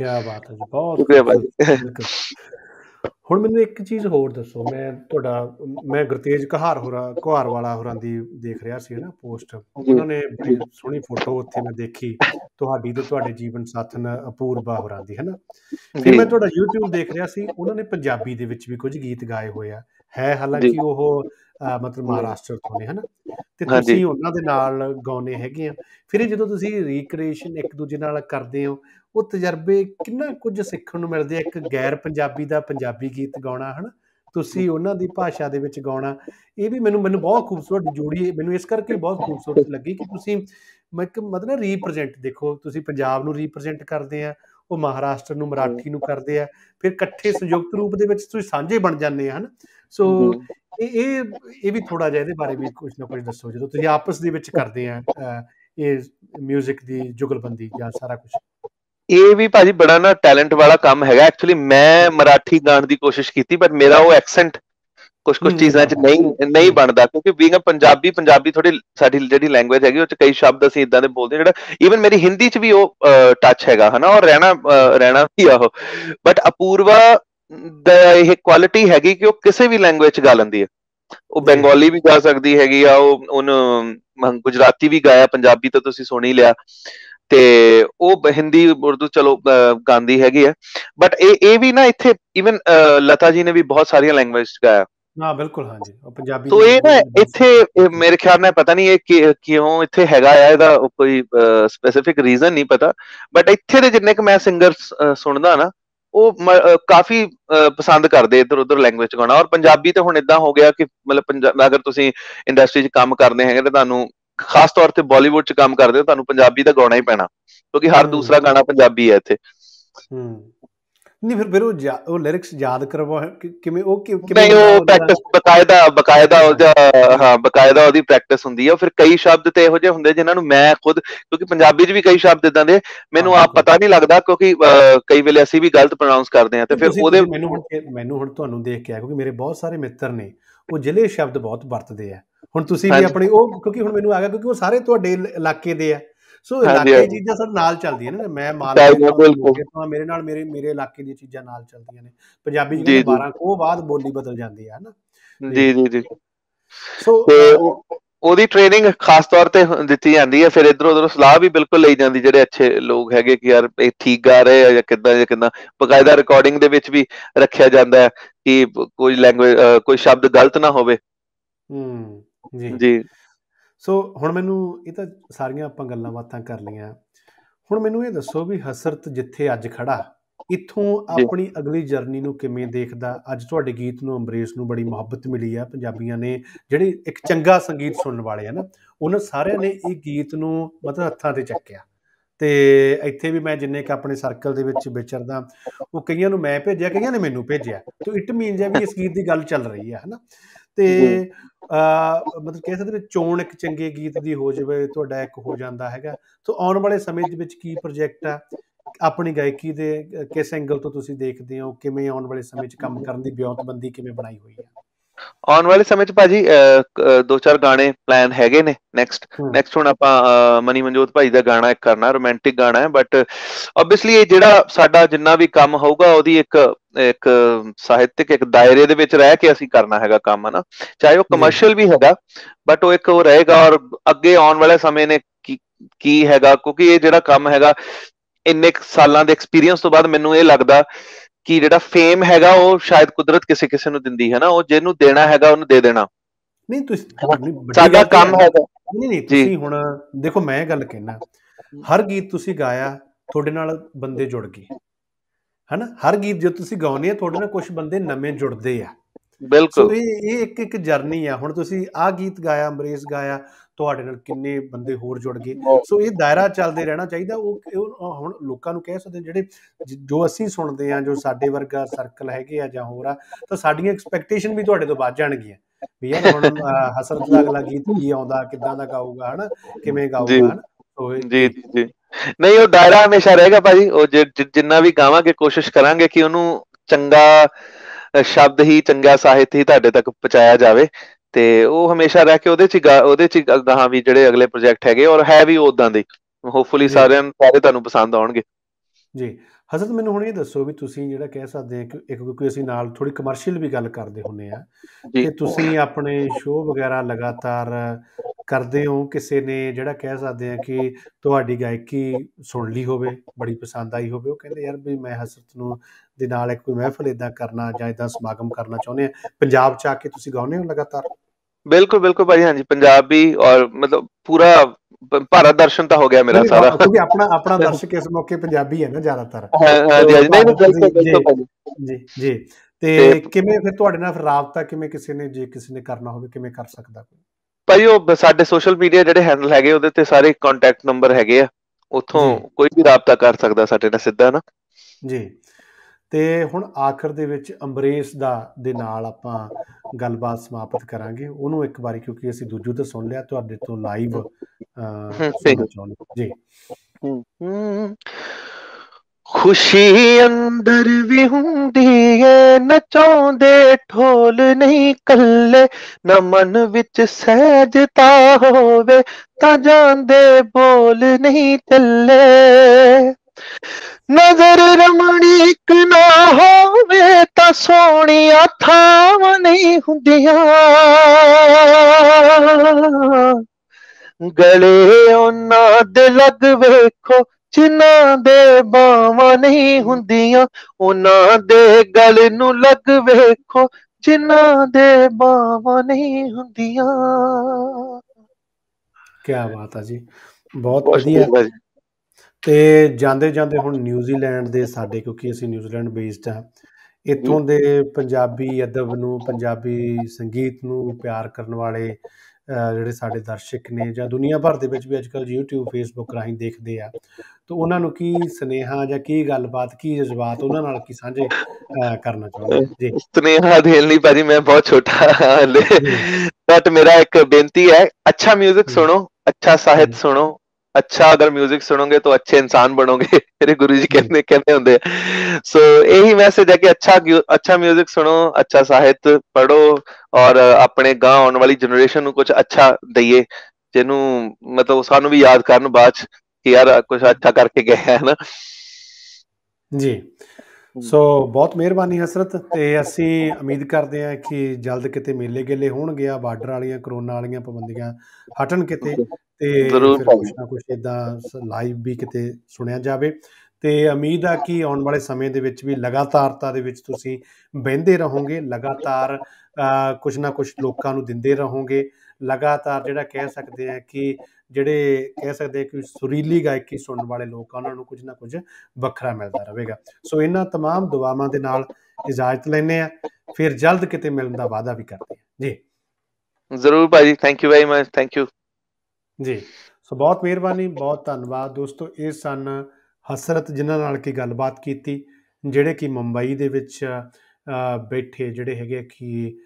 क्या बात है जी बहुत शुक्रिया भाई ਹੁਣ ਮੈਨੂੰ ਇੱਕ ਚੀਜ਼ ਹੋਰ ਦੱਸੋ, ਮੈਂ ਤੁਹਾਡਾ ਮੈਂ ਗੁਰਤੇਜ ਕਹਾਰ ਹੋਰਾਂ ਕੁਹਾਰਵਾਲਾ ਹੋਰਾਂ ਦੀ ਦੇਖ ਰਿਹਾ ਸੀ ਨਾ ਪੋਸਟ, ਉਹਨਾਂ ਨੇ ਬੜੀ ਸੋਹਣੀ ਫੋਟੋ ਉੱਥੇ ਮੈਂ ਦੇਖੀ ਤੁਹਾਡੀ ਤੇ ਤੁਹਾਡੇ ਜੀਵਨ ਸਾਥਣ ਅਪੂਰਵਾ ਹੋਰਾਂ ਦੀ, ਹੈ ਨਾ। ਫਿਰ ਮੈਂ ਤੁਹਾਡਾ YouTube ਦੇਖ ਰਿਹਾ ਸੀ, ਉਹਨਾਂ ਨੇ ਪੰਜਾਬੀ ਦੇ ਵਿੱਚ ਵੀ ਕੁਝ ਗੀਤ ਗਾਏ ਹੋਏ ਆ, ਹੈ ਹਾਲਾਂਕਿ ਉਹ ਮਤਲਬ ਮਹਾਰਾਸ਼ਟਰ ਤੋਂ ਨੇ, ਹੈ ਨਾ, ਤੇ ਤੁਸੀਂ ਉਹਨਾਂ ਦੇ ਨਾਲ ਗਾਉਣੇ ਹੈਗੇ ਆ। ਫਿਰ ਜਦੋਂ ਤੁਸੀਂ ਰੀਕ੍ਰੀਏਸ਼ਨ ਇੱਕ ਦੂਜੇ ਨਾਲ ਕਰਦੇ ਹੋ, ਉਹ ਤਜਰਬੇ ਕਿੰਨਾ ਕੁਝ ਸਿੱਖਣ ਨੂੰ ਮਿਲਦੇ ਆ। ਇੱਕ ਗੈਰ ਪੰਜਾਬੀ ਦਾ ਪੰਜਾਬੀ ਗੀਤ ਗਾਉਣਾ, ਹੈ ਨਾ, ਤੁਸੀਂ ਉਹਨਾਂ ਦੀ ਭਾਸ਼ਾ ਦੇ ਵਿੱਚ ਗਾਉਣਾ, ਇਹ ਵੀ ਮੈਨੂੰ ਮੈਨੂੰ ਬਹੁਤ ਖੂਬਸੂਰਤ ਜੋੜੀ, ਮੈਨੂੰ ਇਸ ਕਰਕੇ ਬਹੁਤ ਖੂਬਸੂਰਤ ਲੱਗੀ ਕਿ ਤੁਸੀਂ ਮਤਲਬ ਰੀਪ੍ਰਜੈਂਟ, ਦੇਖੋ ਤੁਸੀਂ ਪੰਜਾਬ ਨੂੰ ਰੀਪ੍ਰਜੈਂਟ ਕਰਦੇ ਆ, ਉਹ ਮਹਾਰਾਸ਼ਟਰ ਨੂੰ, ਮਰਾਠੀ ਨੂੰ ਕਰਦੇ ਆ, ਫਿਰ ਇਕੱਠੇ ਸੰਯੁਕਤ ਰੂਪ ਦੇ ਵਿੱਚ ਤੁਸੀਂ ਸਾਂਝੇ ਬਣ ਜਾਂਦੇ ਆ, ਹੈ ਨਾ। ਸੋ ਇਹ ਇਹ ਵੀ ਥੋੜਾ ਜਿਹਾ ਇਹਦੇ ਬਾਰੇ ਵੀ ਕੁਝ ਨਾ ਕੁਝ ਦੱਸੋ, ਜਦੋਂ ਤੁਸੀਂ ਆਪਸ ਦੇ ਵਿੱਚ ਕਰਦੇ ਆ ਇਹ ਮਿਊਜ਼ਿਕ ਦੀ ਜੁਗਲਬੰਦੀ ਜਾਂ ਸਾਰਾ ਕੁਝ। ਇਹ ਵੀ ਭਾਜੀ ਬੜਾ ਨਾ ਟੈਲੈਂਟ ਵਾਲਾ ਕੰਮ ਹੈਗਾ। ਐਕਚੁਅਲੀ ਮੈਂ ਮਰਾਠੀ ਗਾਣ ਦੀ ਕੋਸ਼ਿਸ਼ ਕੀਤੀ, ਬਟ ਮੇਰਾ ਉਹ ਐਕਸੈਂਟ ਕੁਛ ਕੁਛ ਚੀਜ਼ਾਂ ਚ ਨਹੀਂ ਨਹੀਂ ਬਣਦਾ, ਕਿਉਂਕਿ ਬੀਇੰਗ ਅ ਪੰਜਾਬੀ ਪੰਜਾਬੀ ਥੋੜੀ ਸਾਡੀ ਜਿਹੜੀ ਲੈਂਗੁਏਜ ਹੈਗੀ ਉਹ ਚ ਕਈ ਸ਼ਬਦ ਅਸੀਂ ਇਦਾਂ ਦੇ ਬੋਲਦੇ ਜਿਹੜਾ ਈਵਨ ਮੇਰੀ ਹਿੰਦੀ ਚ ਵੀ ਉਹ ਟੱਚ ਹੈਗਾ, ਹਨਾ, ਔਰ ਰਹਿਣਾ ਰਹਿਣਾ ਵੀ ਆ ਉਹ। ਬਟ ਅਪੂਰਵਾ ਦਾ ਇਹ ਕੁਆਲਿਟੀ ਹੈਗੀ ਕਿ ਉਹ ਕਿਸੇ ਵੀ ਲੈਂਗੁਏਜ ਚ ਗਾ ਲੈਂਦੀ ਹੈ। ਉਹ ਬੰਗਾਲੀ ਵੀ ਗਾ ਸਕਦੀ ਹੈਗੀ ਆ, ਉਹ ਉਹਨੂੰ ਗੁਜਰਾਤੀ ਵੀ ਗਾਇਆ, ਪੰਜਾਬੀ ਤਾਂ ਤੁਸੀਂ ਸੁਣ ਹੀ ਲਿਆ, ਤੇ ਉਹ ਹਿੰਦੀ ਉਰਦੂ ਚਲੋ ਗਾਉਂਦੀ ਹੈਗੀ ਆ। ਬਟ ਇਹ ਇਹ ਵੀ ਨਾ ਇੱਥੇ ਈਵਨ ਲਤਾ ਜੀ ਨੇ ਵੀ ਬਹੁਤ ਸਾਰੀਆਂ ਲੈਂਗੁਏਜ ਚ ਗਾਇਆ। ਹਾਂ ਬਿਲਕੁਲ, ਹਾਂਜੀ ਪੰਜਾਬੀ। ਤੋ ਇਹ ਨਾ ਇੱਥੇ ਮੇਰੇ ਖਿਆਲ ਨਾਲ ਪਤਾ ਨਹੀਂ ਇਹ ਕਿਉਂ ਇੱਥੇ ਹੈਗਾ ਆ, ਇਹਦਾ ਕੋਈ ਸਪੈਸੀਫਿਕ ਰੀਜ਼ਨ ਨਹੀਂ ਪਤਾ, ਬਟ ਇੱਥੇ ਦੇ ਜਿੰਨੇ ਕੁ ਮੈਂ ਸਿੰਗਰ ਸੁਣਦਾ ਨਾ ਉਹ ਕਾਫੀ ਪਸੰਦ ਕਰਦੇ ਇੱਧਰ ਉੱਧਰ ਲੈਂਗੁਏਜ ਗਾਉਣਾ। ਔਰ ਪੰਜਾਬੀ ਤੇ ਹੁਣ ਏਦਾਂ ਹੋ ਗਿਆ ਕਿ ਮਤਲਬ ਪੰਜਾਬ ਅਗਰ ਤੁਸੀਂ ਇੰਡਸਟਰੀ ਚ ਕੰਮ ਕਰਦੇ ਹੈਗੇ ਤਾਂ ਤੁਹਾਨੂੰ ਖਾਸ ਤੌਰ ਤੇ ਬਾਲੀਵੁੱਡ ਚ ਕੰਮ ਕਰਦੇ ਹੋ ਤੁਹਾਨੂੰ ਪੰਜਾਬੀ ਤਾਂ ਗਾਉਣਾ ਹੀ ਪੈਣਾ, ਕਿਉਂਕਿ ਹਰ ਦੂਸਰਾ ਗਾਣਾ ਪੰਜਾਬੀ ਹੈ ਇੱਥੇ। ਨਹੀਂ ਫਿਰ ਫਿਰ ਉਹ ਲਿਰਿਕਸ ਯਾਦ ਕਰਵਾ ਕਿਵੇਂ ਉਹ ਨਹੀਂ ਉਹ ਪ੍ਰੈਕਟਿਸ ਬਕਾਇਦਾ ਬਕਾਇਦਾ ਉਹਦਾ ਹਾਂ ਬਕਾਇਦਾ ਉਹਦੀ ਪ੍ਰੈਕਟਿਸ ਹੁੰਦੀ ਹੈ। ਫਿਰ ਕਈ ਸ਼ਬਦ ਤੇ ਇਹੋ ਜਿਹੇ ਹੁੰਦੇ ਜਿਨ੍ਹਾਂ ਨੂੰ ਮੈਂ ਖੁਦ, ਕਿਉਂਕਿ ਪੰਜਾਬੀ ਚ ਵੀ ਕਈ ਸ਼ਬਦ ਇਦਾਂ ਦੇ ਮੈਨੂੰ ਆਪ ਪਤਾ ਨਹੀਂ ਲੱਗਦਾ, ਕਿਉਂਕਿ ਕਈ ਵੇਲੇ ਅਸੀਂ ਵੀ ਗਲਤ ਪ੍ਰੋਨਾਂਸ ਕਰਦੇ ਹਾਂ। ਤੇ ਫਿਰ ਉਹਦੇ ਮੈਨੂੰ ਹੁਣ ਮੈਨੂੰ ਹੁਣ ਤੁਹਾਨੂੰ ਦੇਖ ਕੇ ਆ, ਕਿਉਂਕਿ ਮੇਰੇ ਬਹੁਤ ਸਾਰੇ ਮਿੱਤਰ ਨੇ ਉਹ ਜ਼ਿਲ੍ਹੇ ਸ਼ਬਦ ਬਹੁਤ ਵਰਤਦੇ ਆ। ਹੁਣ ਤੁਸੀਂ ਵੀ ਆਪਣੇ ਉਹ, ਕਿਉਂਕਿ ਹੁਣ ਮੈਨੂੰ ਆ ਗਿਆ ਕਿਉਂਕਿ ਉਹ ਸਾਰੇ ਤੁਹਾਡੇ ਇਲਾਕੇ ਦੇ ਆ, ਸੋ ਇਲਾਕੇ ਚੀਜ਼ਾਂ ਸਾਡੇ ਨਾਲ ਚੱਲਦੀਆਂ ਨੇ। ਮੈਂ ਮਾਲਵਾ, ਮੇਰੇ ਨਾਲ ਮੇਰੇ ਮੇਰੇ ਇਲਾਕੇ ਦੀਆਂ ਚੀਜ਼ਾਂ ਨਾਲ ਚੱਲਦੀਆਂ ਨੇ। ਪੰਜਾਬੀ ਜਿਹੜੇ ਬਾਰਾਂ ਉਹ ਬਾਅਦ ਬੋਲੀ ਬਦਲ ਜਾਂਦੀ ਆ, ਹਨਾ। ਜੀ ਜੀ ਜੀ। ਸੋ ਉਹਦੀ ਟ੍ਰੇਨਿੰਗ ਖਾਸ ਤੌਰ ਤੇ ਦਿੱਤੀ ਜਾਂਦੀ ਹੈ। ਫਿਰ ਇੱਧਰੋਂ ਉੱਧਰੋਂ ਸਲਾਹ ਵੀ ਬਿਲਕੁਲ ਲਈ ਜਾਂਦੀ, ਜਿਹੜੇ ਅੱਛੇ ਲੋਕ ਹੈਗੇ ਕਿ ਯਾਰ ਇਹ ਠੀਕ ਗਾ ਰਹੇ ਆ ਜਾਂ ਕਿੱਦਾਂ ਜਾਂ ਕਿੱਦਾਂ। ਬਕਾਇਦਾ ਰਿਕਾਰਡਿੰਗ ਦੇ ਵਿੱਚ ਵੀ ਰੱਖਿਆ ਜਾਂਦਾ ਹੈ ਕਿ ਕੋਈ ਲੈਂਗੁਏਜ ਕੋਈ ਸ਼ਬਦ ਗਲਤ ਨਾ ਹੋਵੇ। ਹੂੰ ਜੀ ਜੀ। ਸੋ ਹੁਣ ਮੈਨੂੰ ਇਹ ਤਾਂ ਸਾਰੀਆਂ ਆਪਾਂ ਗੱਲਾਂ ਬਾਤਾਂ ਕਰ ਲਈਆਂ, ਹੁਣ ਮੈਨੂੰ ਇਹ ਦੱਸੋ ਵੀ ਹਸਰਤ ਜਿੱਥੇ ਅੱਜ ਖੜਾ, ਇੱਥੋਂ ਆਪਣੀ ਅਗਲੀ ਜਰਨੀ ਨੂੰ ਕਿਵੇਂ ਦੇਖਦਾ? ਅੱਜ ਤੁਹਾਡੇ ਗੀਤ ਨੂੰ, ਅੰਬਰੀਸ਼ ਨੂੰ ਬੜੀ ਮੁਹੱਬਤ ਮਿਲੀ ਆ ਪੰਜਾਬੀਆਂ ਨੇ, ਜਿਹੜੇ ਇੱਕ ਚੰਗਾ ਸੰਗੀਤ ਸੁਣਨ ਵਾਲੇ ਆ ਨਾ, ਉਹਨਾਂ ਸਾਰਿਆਂ ਨੇ ਇਹ ਗੀਤ ਨੂੰ ਮਤਲਬ ਹੱਥਾਂ ਤੇ ਚੱਕਿਆ। ਤੇ ਇੱਥੇ ਵੀ ਮੈਂ ਜਿੰਨੇ ਕੁ ਆਪਣੇ ਸਰਕਲ ਦੇ ਵਿੱਚ ਵਿਚਰਦਾ, ਉਹ ਕਈਆਂ ਨੂੰ ਮੈਂ ਭੇਜਿਆ, ਕਈਆਂ ਨੇ ਮੈਨੂੰ ਭੇਜਿਆ, ਤੇ ਇਟ ਮੀਨਜ਼ ਹੈ ਵੀ ਇਸ ਗੀਤ ਦੀ ਗੱਲ ਚੱਲ ਰਹੀ ਆ, ਹੈ ਨਾ। ਤੇ ਮਤਲਬ ਕਹਿ ਸਕਦੇ ਚੋਣ ਇੱਕ ਚੰਗੇ ਗੀਤ ਦੀ ਹੋ ਜਾਵੇ, ਤੁਹਾਡਾ ਇੱਕ ਹੋ ਜਾਂਦਾ ਹੈਗਾ। ਸੋ ਆਉਣ ਵਾਲੇ ਸਮੇਂ ਦੇ ਵਿੱਚ ਕੀ ਪ੍ਰੋਜੈਕਟ ਆ ਆਪਣੀ ਗਾਇਕੀ ਦੇ, ਕਿਸ ਐਂਗਲ ਤੋਂ ਤੁਸੀਂ ਦੇਖਦੇ ਹੋ? ਕਿਵੇਂ ਆਉਣ ਵਾਲੇ ਸਮੇਂ 'ਚ ਕੰਮ ਕਰਨ ਦੀ ਵਿਉਂਤਬੰਦੀ ਕਿਵੇਂ ਬਣਾਈ ਹੋਈ ਹੈ? ਆਉਣ ਵਾਲੇ ਸਮੇਂ 'ਚ ਭਾਜੀ ਦੋ ਚਾਰ ਗਾਣੇ ਪਲਾਨ ਹੈਗੇ ਨੇ। ਨੈਕਸਟ ਨੈਕਸਟ ਹੁਣ ਆਪਾਂ ਮਨੀ ਮਨਜੋਤ ਭਾਈ ਦਾ ਗਾਣਾ ਇੱਕ ਕਰਨਾ, ਰੋਮਾਂਟਿਕ ਗਾਣਾ ਹੈ। ਬਟ ਓਬਵੀਅਸਲੀ ਇਹ ਜਿਹੜਾ ਸਾਡਾ ਜਿੰਨਾ ਵੀ ਕੰਮ ਹੋਊਗਾ ਉਹਦੀ ਇੱਕ ਇੱਕ ਸਾਹਿਤਕ ਇੱਕ ਦਾਇਰੇ ਦੇ ਵਿੱਚ ਰਹਿ ਕੇ ਅਸੀਂ ਕਰਨਾ ਹੈਗਾ ਕੰਮ, ਹਨਾ। ਚਾਹੇ ਉਹ ਕਮਰਸ਼ੀਅਲ ਵੀ ਹੈਗਾ, ਬਟ ਉਹ ਇੱਕ ਉਹ ਰਹੇਗਾ। ਔਰ ਅੱਗੇ ਆਉਣ ਵਾਲੇ ਸਮੇਂ ਨੇ ਕੀ ਕੀ ਹੈਗਾ, ਕਿਉਂਕਿ ਇਹ ਜਿਹੜਾ ਕੰਮ ਹੈਗਾ ਇੰਨੇ ਸਾਲਾਂ ਦੇ ਐਕਸਪੀਰੀਅੰਸ ਤੋਂ ਬਾਅਦ ਮੈਨੂੰ ਇਹ ਲੱਗਦਾ ਕਿ ਜਿਹੜਾ ਫੇਮ ਹੈਗਾ ਉਹ ਸ਼ਾਇਦ ਕੁਦਰਤ ਕਿਸੇ ਕਿਸੇ ਨੂੰ ਦਿੰਦੀ ਹੈ ਨਾ, ਉਹ ਜਿਹਨੂੰ ਦੇਣਾ ਹੈਗਾ ਉਹਨੂੰ ਦੇ ਦੇਣਾ। ਨਹੀਂ ਤੁਸੀਂ ਸਾਡਾ ਕੰਮ ਹੈਗਾ। ਨਹੀਂ ਨਹੀਂ ਤੁਸੀਂ ਹੁਣ ਦੇਖੋ, ਮੈਂ ਗੱਲ ਕਹਿਣਾ, ਹਰ ਗੀਤ ਤੁਸੀਂ ਗਾਇਆ ਤੁਹਾਡੇ ਨਾਲ ਬੰਦੇ ਜੁੜ ਗਏ, ਹਨਾ। ਹਰ ਗੀਤ ਜੋ ਤੁਸੀਂ ਗਾਉਂਦੇ ਆ ਤੁਹਾਡੇ ਨਾਲ ਕੁਝ ਬੰਦੇ ਨਵੇਂ ਜੁੜਦੇ ਆ। ਬਿਲਕੁਲ, ਇਹ ਇਹ ਇੱਕ ਇੱਕ ਜਰਨੀ ਆ। ਹੁਣ ਤੁਸੀਂ ਆਹ ਗੀਤ ਗਾਇਆ, ਅੰਬਰੇਸ ਗਾਇਆ, ਤੁਹਾਡੇ ਨਾਲ ਕਿੰਨੇ ਬੰਦੇ ਹੋਰ ਜੁੜ ਗਏ। ਸੋ ਇਹ ਦਾਇਰਾ ਚੱਲਦੇ ਰਹਿਣਾ ਚਾਹੀਦਾ। ਉਹ ਹੁਣ ਲੋਕਾਂ ਨੂੰ ਕਹਿ ਸਕਦੇ ਜਿਹੜੇ ਜੋ ਅਸੀਂ ਸੁਣਦੇ ਆ, ਜੋ ਸਾਡੇ ਵਰਗਾ ਸਰਕਲ ਹੈਗੇ ਆ ਜਾਂ ਹੋਰ ਆ, ਤਾਂ ਸਾਡੀਆਂ ਐਕਸਪੈਕਟੇਸ਼ਨ ਵੀ ਤੁਹਾਡੇ ਤੋਂ ਵੱਧ ਜਾਣਗੀਆਂ ਵੀ ਯਾਰ ਹੁਣ ਹਸਰਤ ਦਾ ਅਗਲਾ ਗੀਤ ਕੀ ਆਉਂਦਾ, ਕਿੱਦਾਂ ਦਾ ਗਾਊਗਾ, ਹਨਾ, ਕਿਵੇਂ ਗਾਊਗਾ, ਹਨਾ। ਜੀ ਜੀ ਜੀ। ਨਹੀਂ ਉਹ ਦਾਇਰਾ ਹਮੇਸ਼ਾ ਰਹੇਗਾ ਭਾਜੀ। ਉਹ ਜਿੰਨਾ ਵੀ ਗਾਵਾਂਗੇ ਕੋਸ਼ਿਸ਼ ਕਰਾਂਗੇ ਕਿ ਉਹਨੂੰ ਚੰਗਾ ਸ਼ਬਦ ਹੀ, ਚੰਗਾ ਸਾਹਿਤ ਹੀ ਤੁਹਾਡੇ ਤੱਕ ਪਹੁੰਚਾਇਆ ਜਾਵੇ, ਤੇ ਉਹ ਹਮੇਸ਼ਾ ਰਹਿ ਕੇ ਉਹਦੇ ਚ ਉਹਦੇ ਚ ਗਾਹਾਂ ਵੀ ਜਿਹੜੇ ਅਗਲੇ ਪ੍ਰੋਜੈਕਟ ਹੈਗੇ ਔਰ ਹੈ ਵੀ ਉਦਾਂ ਦੇ ਹੋਪਫੁਲੀ ਸਾਰਿਆਂ ਨੂੰ, ਸਾਰੇ ਤੁਹਾਨੂੰ ਪਸੰਦ ਆਉਣਗੇ। ਜੀ हज़रत मैनूं हुण ये दसो भी तुसीं जिहड़ा कह सकते हैं कि एक क्योंकि असीं नाल थोड़ी कमर्शियल भी गल करदे हुंदे आ कि तुसीं अपने शो वगैरह लगातार करदे हो, किसी ने जिहड़ा कह सकते हैं कि तुहाडी गायकी सुन ली होवे, बड़ी पसंद आई होवे, ओह कहंदे यार भी मैं हसरत नूं दे नाल एक कोई महफिल इदां करना जां इदां समागम करना चाहुंदे आ, पंजाब च आके तुसीं गाउंदे हो लगातार? बिल्कुल बिल्कुल भाई, हाँ जी, पंजाबी और मतलब पूरा भारत दर्शन हो गया मेरा सारा, क्योंकि अपना अपना दर्शक इस मौके पंजाबी है ना ज्यादातर। हाँ जी, नहीं जी जी। ते किवें फिर तुहाडे नाल फिर राबता किवें किसी ने जे किसी ने करना होवे किवें कर सकदा? ਭਾਈ ਉਹ ਸਾਡੇ ਸੋਸ਼ਲ ਮੀਡੀਆ ਜਿਹੜੇ ਹੈਂਡਲ ਹੈਗੇ ਉਹਦੇ ਤੇ ਸਾਰੇ ਕੰਟੈਕਟ ਨੰਬਰ ਹੈਗੇ ਆ, ਉੱਥੋਂ ਕੋਈ ਵੀ ਰਾਬਤਾ ਕਰ ਸਕਦਾ ਸਾਡੇ ਨਾਲ ਸਿੱਧਾ ਨਾ ਜੀ। ਤੇ ਹੁਣ ਆਖਰ ਦੇ ਵਿੱਚ ਅੰਬਰੇਸ਼ ਦਾ ਦੇ ਨਾਲ ਆਪਾਂ ਗੱਲਬਾਤ ਸਮਾਪਤ ਕਰਾਂਗੇ ਉਹਨੂੰ ਇੱਕ ਵਾਰੀ, ਕਿਉਂਕਿ ਅਸੀਂ ਦੂਜੂ ਤੋਂ ਸੁਣ ਲਿਆ, ਤੁਹਾਡੇ ਤੋਂ ਲਾਈਵ ਜੀ। ਖੁਸ਼ੀ ਅੰਦਰ ਵੀ ਹੁੰਦੀ ਏ ਨਚਾਉਂਦੇ ਢੋਲ ਨਹੀਂ ਕੱਲੇ, ਨਾ ਮਨ ਵਿੱਚ ਸਹਿਜਤਾ ਹੋਵੇ ਤਾਂ ਜਾਂਦੇ ਬੋਲ ਨਹੀਂ ਚੱਲੇ, ਨਜ਼ਰ ਰਮਣੀਕ ਨਾ ਹੋਵੇ ਤਾਂ ਸੋਹਣੀਆਂ ਥਾਵਾਂ ਨਹੀਂ ਹੁੰਦੀਆਂ, ਗਲੇ ਉਹਨਾਂ ਦੇ ਲੱਗ ਵੇਖੋ ਜਿਨ੍ਹਾਂ ਦੇ ਬਾਵਾਂ ਨਹੀਂ ਹੁੰਦੀਆਂ, ਉਹਨਾਂ ਦੇ ਗਲ ਨੂੰ ਲੱਗ ਵੇਖੋ ਜਿਨ੍ਹਾਂ ਦੇ ਬਾਵਾਂ ਨਹੀਂ ਹੁੰਦੀਆਂ। ਕੀ ਬਾਤ ਆ ਜੀ, ਬਹੁਤ ਵਧੀਆ। ਤੇ ਜਾਂਦੇ ਜਾਂਦੇ ਹੁਣ ਨਿਊਜ਼ੀਲੈਂਡ ਦੇ ਸਾਡੇ, ਕਿਉਂਕਿ ਅਸੀਂ ਨਿਊਜ਼ੀਲੈਂਡ ਬੇਸਡ ਆ, ਇੱਥੋਂ ਦੇ ਪੰਜਾਬੀ ਅਦਬ ਨੂੰ ਪੰਜਾਬੀ ਸੰਗੀਤ ਨੂੰ ਪਿਆਰ ਕਰਨ ਵਾਲੇ ਜਿਹੜੇ ਸਾਡੇ ਦਰਸ਼ਕ ਨੇ ਜਾਂ ਦੁਨੀਆ ਭਰ ਦੇ ਵਿੱਚ ਵੀ ਅੱਜ ਕੱਲ੍ਹ YouTube Facebook ਰਾਹੀਂ ਦੇਖਦੇ ਆ, ਤਾਂ ਉਹਨਾਂ ਨੂੰ ਕੀ ਸੁਨੇਹਾ ਜਾਂ ਕੀ ਗੱਲਬਾਤ ਕੀ ਜਜ਼ਬਾਤ ਉਹਨਾਂ ਨਾਲ ਕੀ ਸਾਂਝੇ ਕਰਨਾ ਚਾਹੁੰਦੇ ਜੀ? ਸੁਨੇਹਾ ਦੇਣ ਲਈ ਭਾਜੀ ਮੈਂ ਬਹੁਤ ਛੋਟਾ ਹਾਲੇ, ਬਟ ਮੇਰਾ ਇੱਕ ਬੇਨਤੀ ਹੈ, ਅੱਛਾ ਮਿਊਜ਼ਿਕ ਸੁਣੋ, ਅੱਛਾ ਸਾਹਿਤ ਸੁਣੋ, अच्छा अगर म्यूजिक सुनोगे तो अच्छे इंसान बनोगे, मेरे गुरुजी कहने कहने होंगे। सो so, यही मैसेज है कि अच्छा अच्छा म्यूजिक सुनो, अच्छा साहित्य पढ़ो और अपने गांव आने वाली जनरेशन को कुछ अच्छा दइए, जिनू मतलब सानू भी याद करन बाद कि यार कुछ अच्छा करके गए है ना जी। सो so, बहुत मेहरबानी हसरत, ते असी उम्मीद करते हैं कि जल्द किते मेले गेले होणगे, आ बार्डर वालियां करोना वालियां पाबंदियां हटण किते, ते कुछ ना कुछ इदां लाइव भी किते सुनिया जावे, ते उम्मीद आ कि आने वाले समय दे विच भी लगातारता दे विच तुसीं बहिंदे रहोगे, लगातार कुछ ना कुछ लोकां नूं दिंदे रहोगे, लगातार जिहड़ा कह सकते हैं कि ਜਿਹੜੇ ਕਹਿ ਸਕਦੇ ਕਿ ਸੁਰੀਲੀ ਗਾਇਕੀ ਸੁਣਨ ਵਾਲੇ ਲੋਕ ਆ ਉਹਨਾਂ ਨੂੰ ਕੁਝ ਨਾ ਕੁਝ ਵੱਖਰਾ ਮਿਲਦਾ ਰਹੇਗਾ। ਸੋ ਇਹਨਾਂ ਤਮਾਮ ਦੁਆਵਾਂ ਦੇ ਨਾਲ ਇਜਾਜ਼ਤ ਲੈਂਦੇ ਹਾਂ, ਫਿਰ ਜਲਦ ਕਿਤੇ ਮਿਲਣ ਦਾ ਵਾਅਦਾ ਵੀ ਕਰਦੇ ਹਾਂ ਜੀ। ਜ਼ਰੂਰ ਭਾਜੀ, thank you very much, thank you ਜੀ। ਸੋ ਬਹੁਤ ਮਿਹਰਬਾਨੀ, ਬਹੁਤ ਧੰਨਵਾਦ ਦੋਸਤੋ। ਇਹ ਸਨ ਹਸਰਤ ਜਿਨ੍ਹਾਂ ਨਾਲ ਕਿ ਗੱਲਬਾਤ ਕੀਤੀ, ਜਿਹੜੇ ਕਿ ਮੁੰਬਈ ਦੇ ਵਿੱਚ ਬੈਠੇ ਜਿਹੜੇ ਹੈਗੇ ਕਿ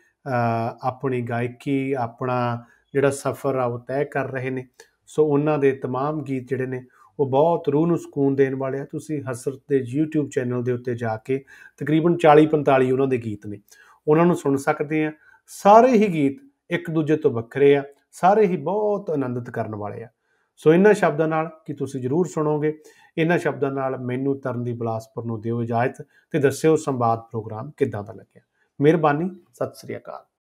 ਆਪਣੀ ਗਾਇਕੀ ਆਪਣਾ ਜਿਹੜਾ ਸਫ਼ਰ ਆ ਉਹ ਤੈਅ ਕਰ ਰਹੇ ਨੇ। ਸੋ ਉਹਨਾਂ ਦੇ तमाम ਗੀਤ ਜਿਹੜੇ ਨੇ ਉਹ बहुत रूह ਨੂੰ ਸਕੂਨ ਦੇਣ ਵਾਲੇ ਆ। ਤੁਸੀਂ ਹਸਰਤ ਦੇ YouTube ਚੈਨਲ ਦੇ ਉੱਤੇ ਜਾ ਕੇ ਤਕਰੀਬਨ ਚਾਲੀ ਪੰਤਾਲੀ ਉਹਨਾਂ ਦੇ ਗੀਤ ਨੇ, ਉਹਨਾਂ ਨੂੰ ਸੁਣ ਸਕਦੇ ਆ। ਸਾਰੇ ਹੀ ਗੀਤ ਇੱਕ ਦੂਜੇ ਤੋਂ ਵੱਖਰੇ ਆ, ਸਾਰੇ ਹੀ ਬਹੁਤ ਆਨੰਦਿਤ ਕਰਨ ਵਾਲੇ ਆ। ਸੋ ਇਹਨਾਂ ਸ਼ਬਦਾਂ ਨਾਲ ਕਿ ਤੁਸੀਂ ਜ਼ਰੂਰ ਸੁਣੋਗੇ, ਇਹਨਾਂ ਸ਼ਬਦਾਂ ਨਾਲ ਮੈਨੂੰ ਤਰਨ ਦੀ ਬਿਲਾਸਪੁਰ ਨੂੰ ਦਿਓ ਇਜਾਜ਼ਤ ਤੇ ਦੱਸਿਓ ਸੰਵਾਦ ਪ੍ਰੋਗਰਾਮ ਕਿੱਦਾਂ ਦਾ ਲੱਗਿਆ। ਮਿਹਰਬਾਨੀ, ਸਤਿ ਸ੍ਰੀ ਅਕਾਲ।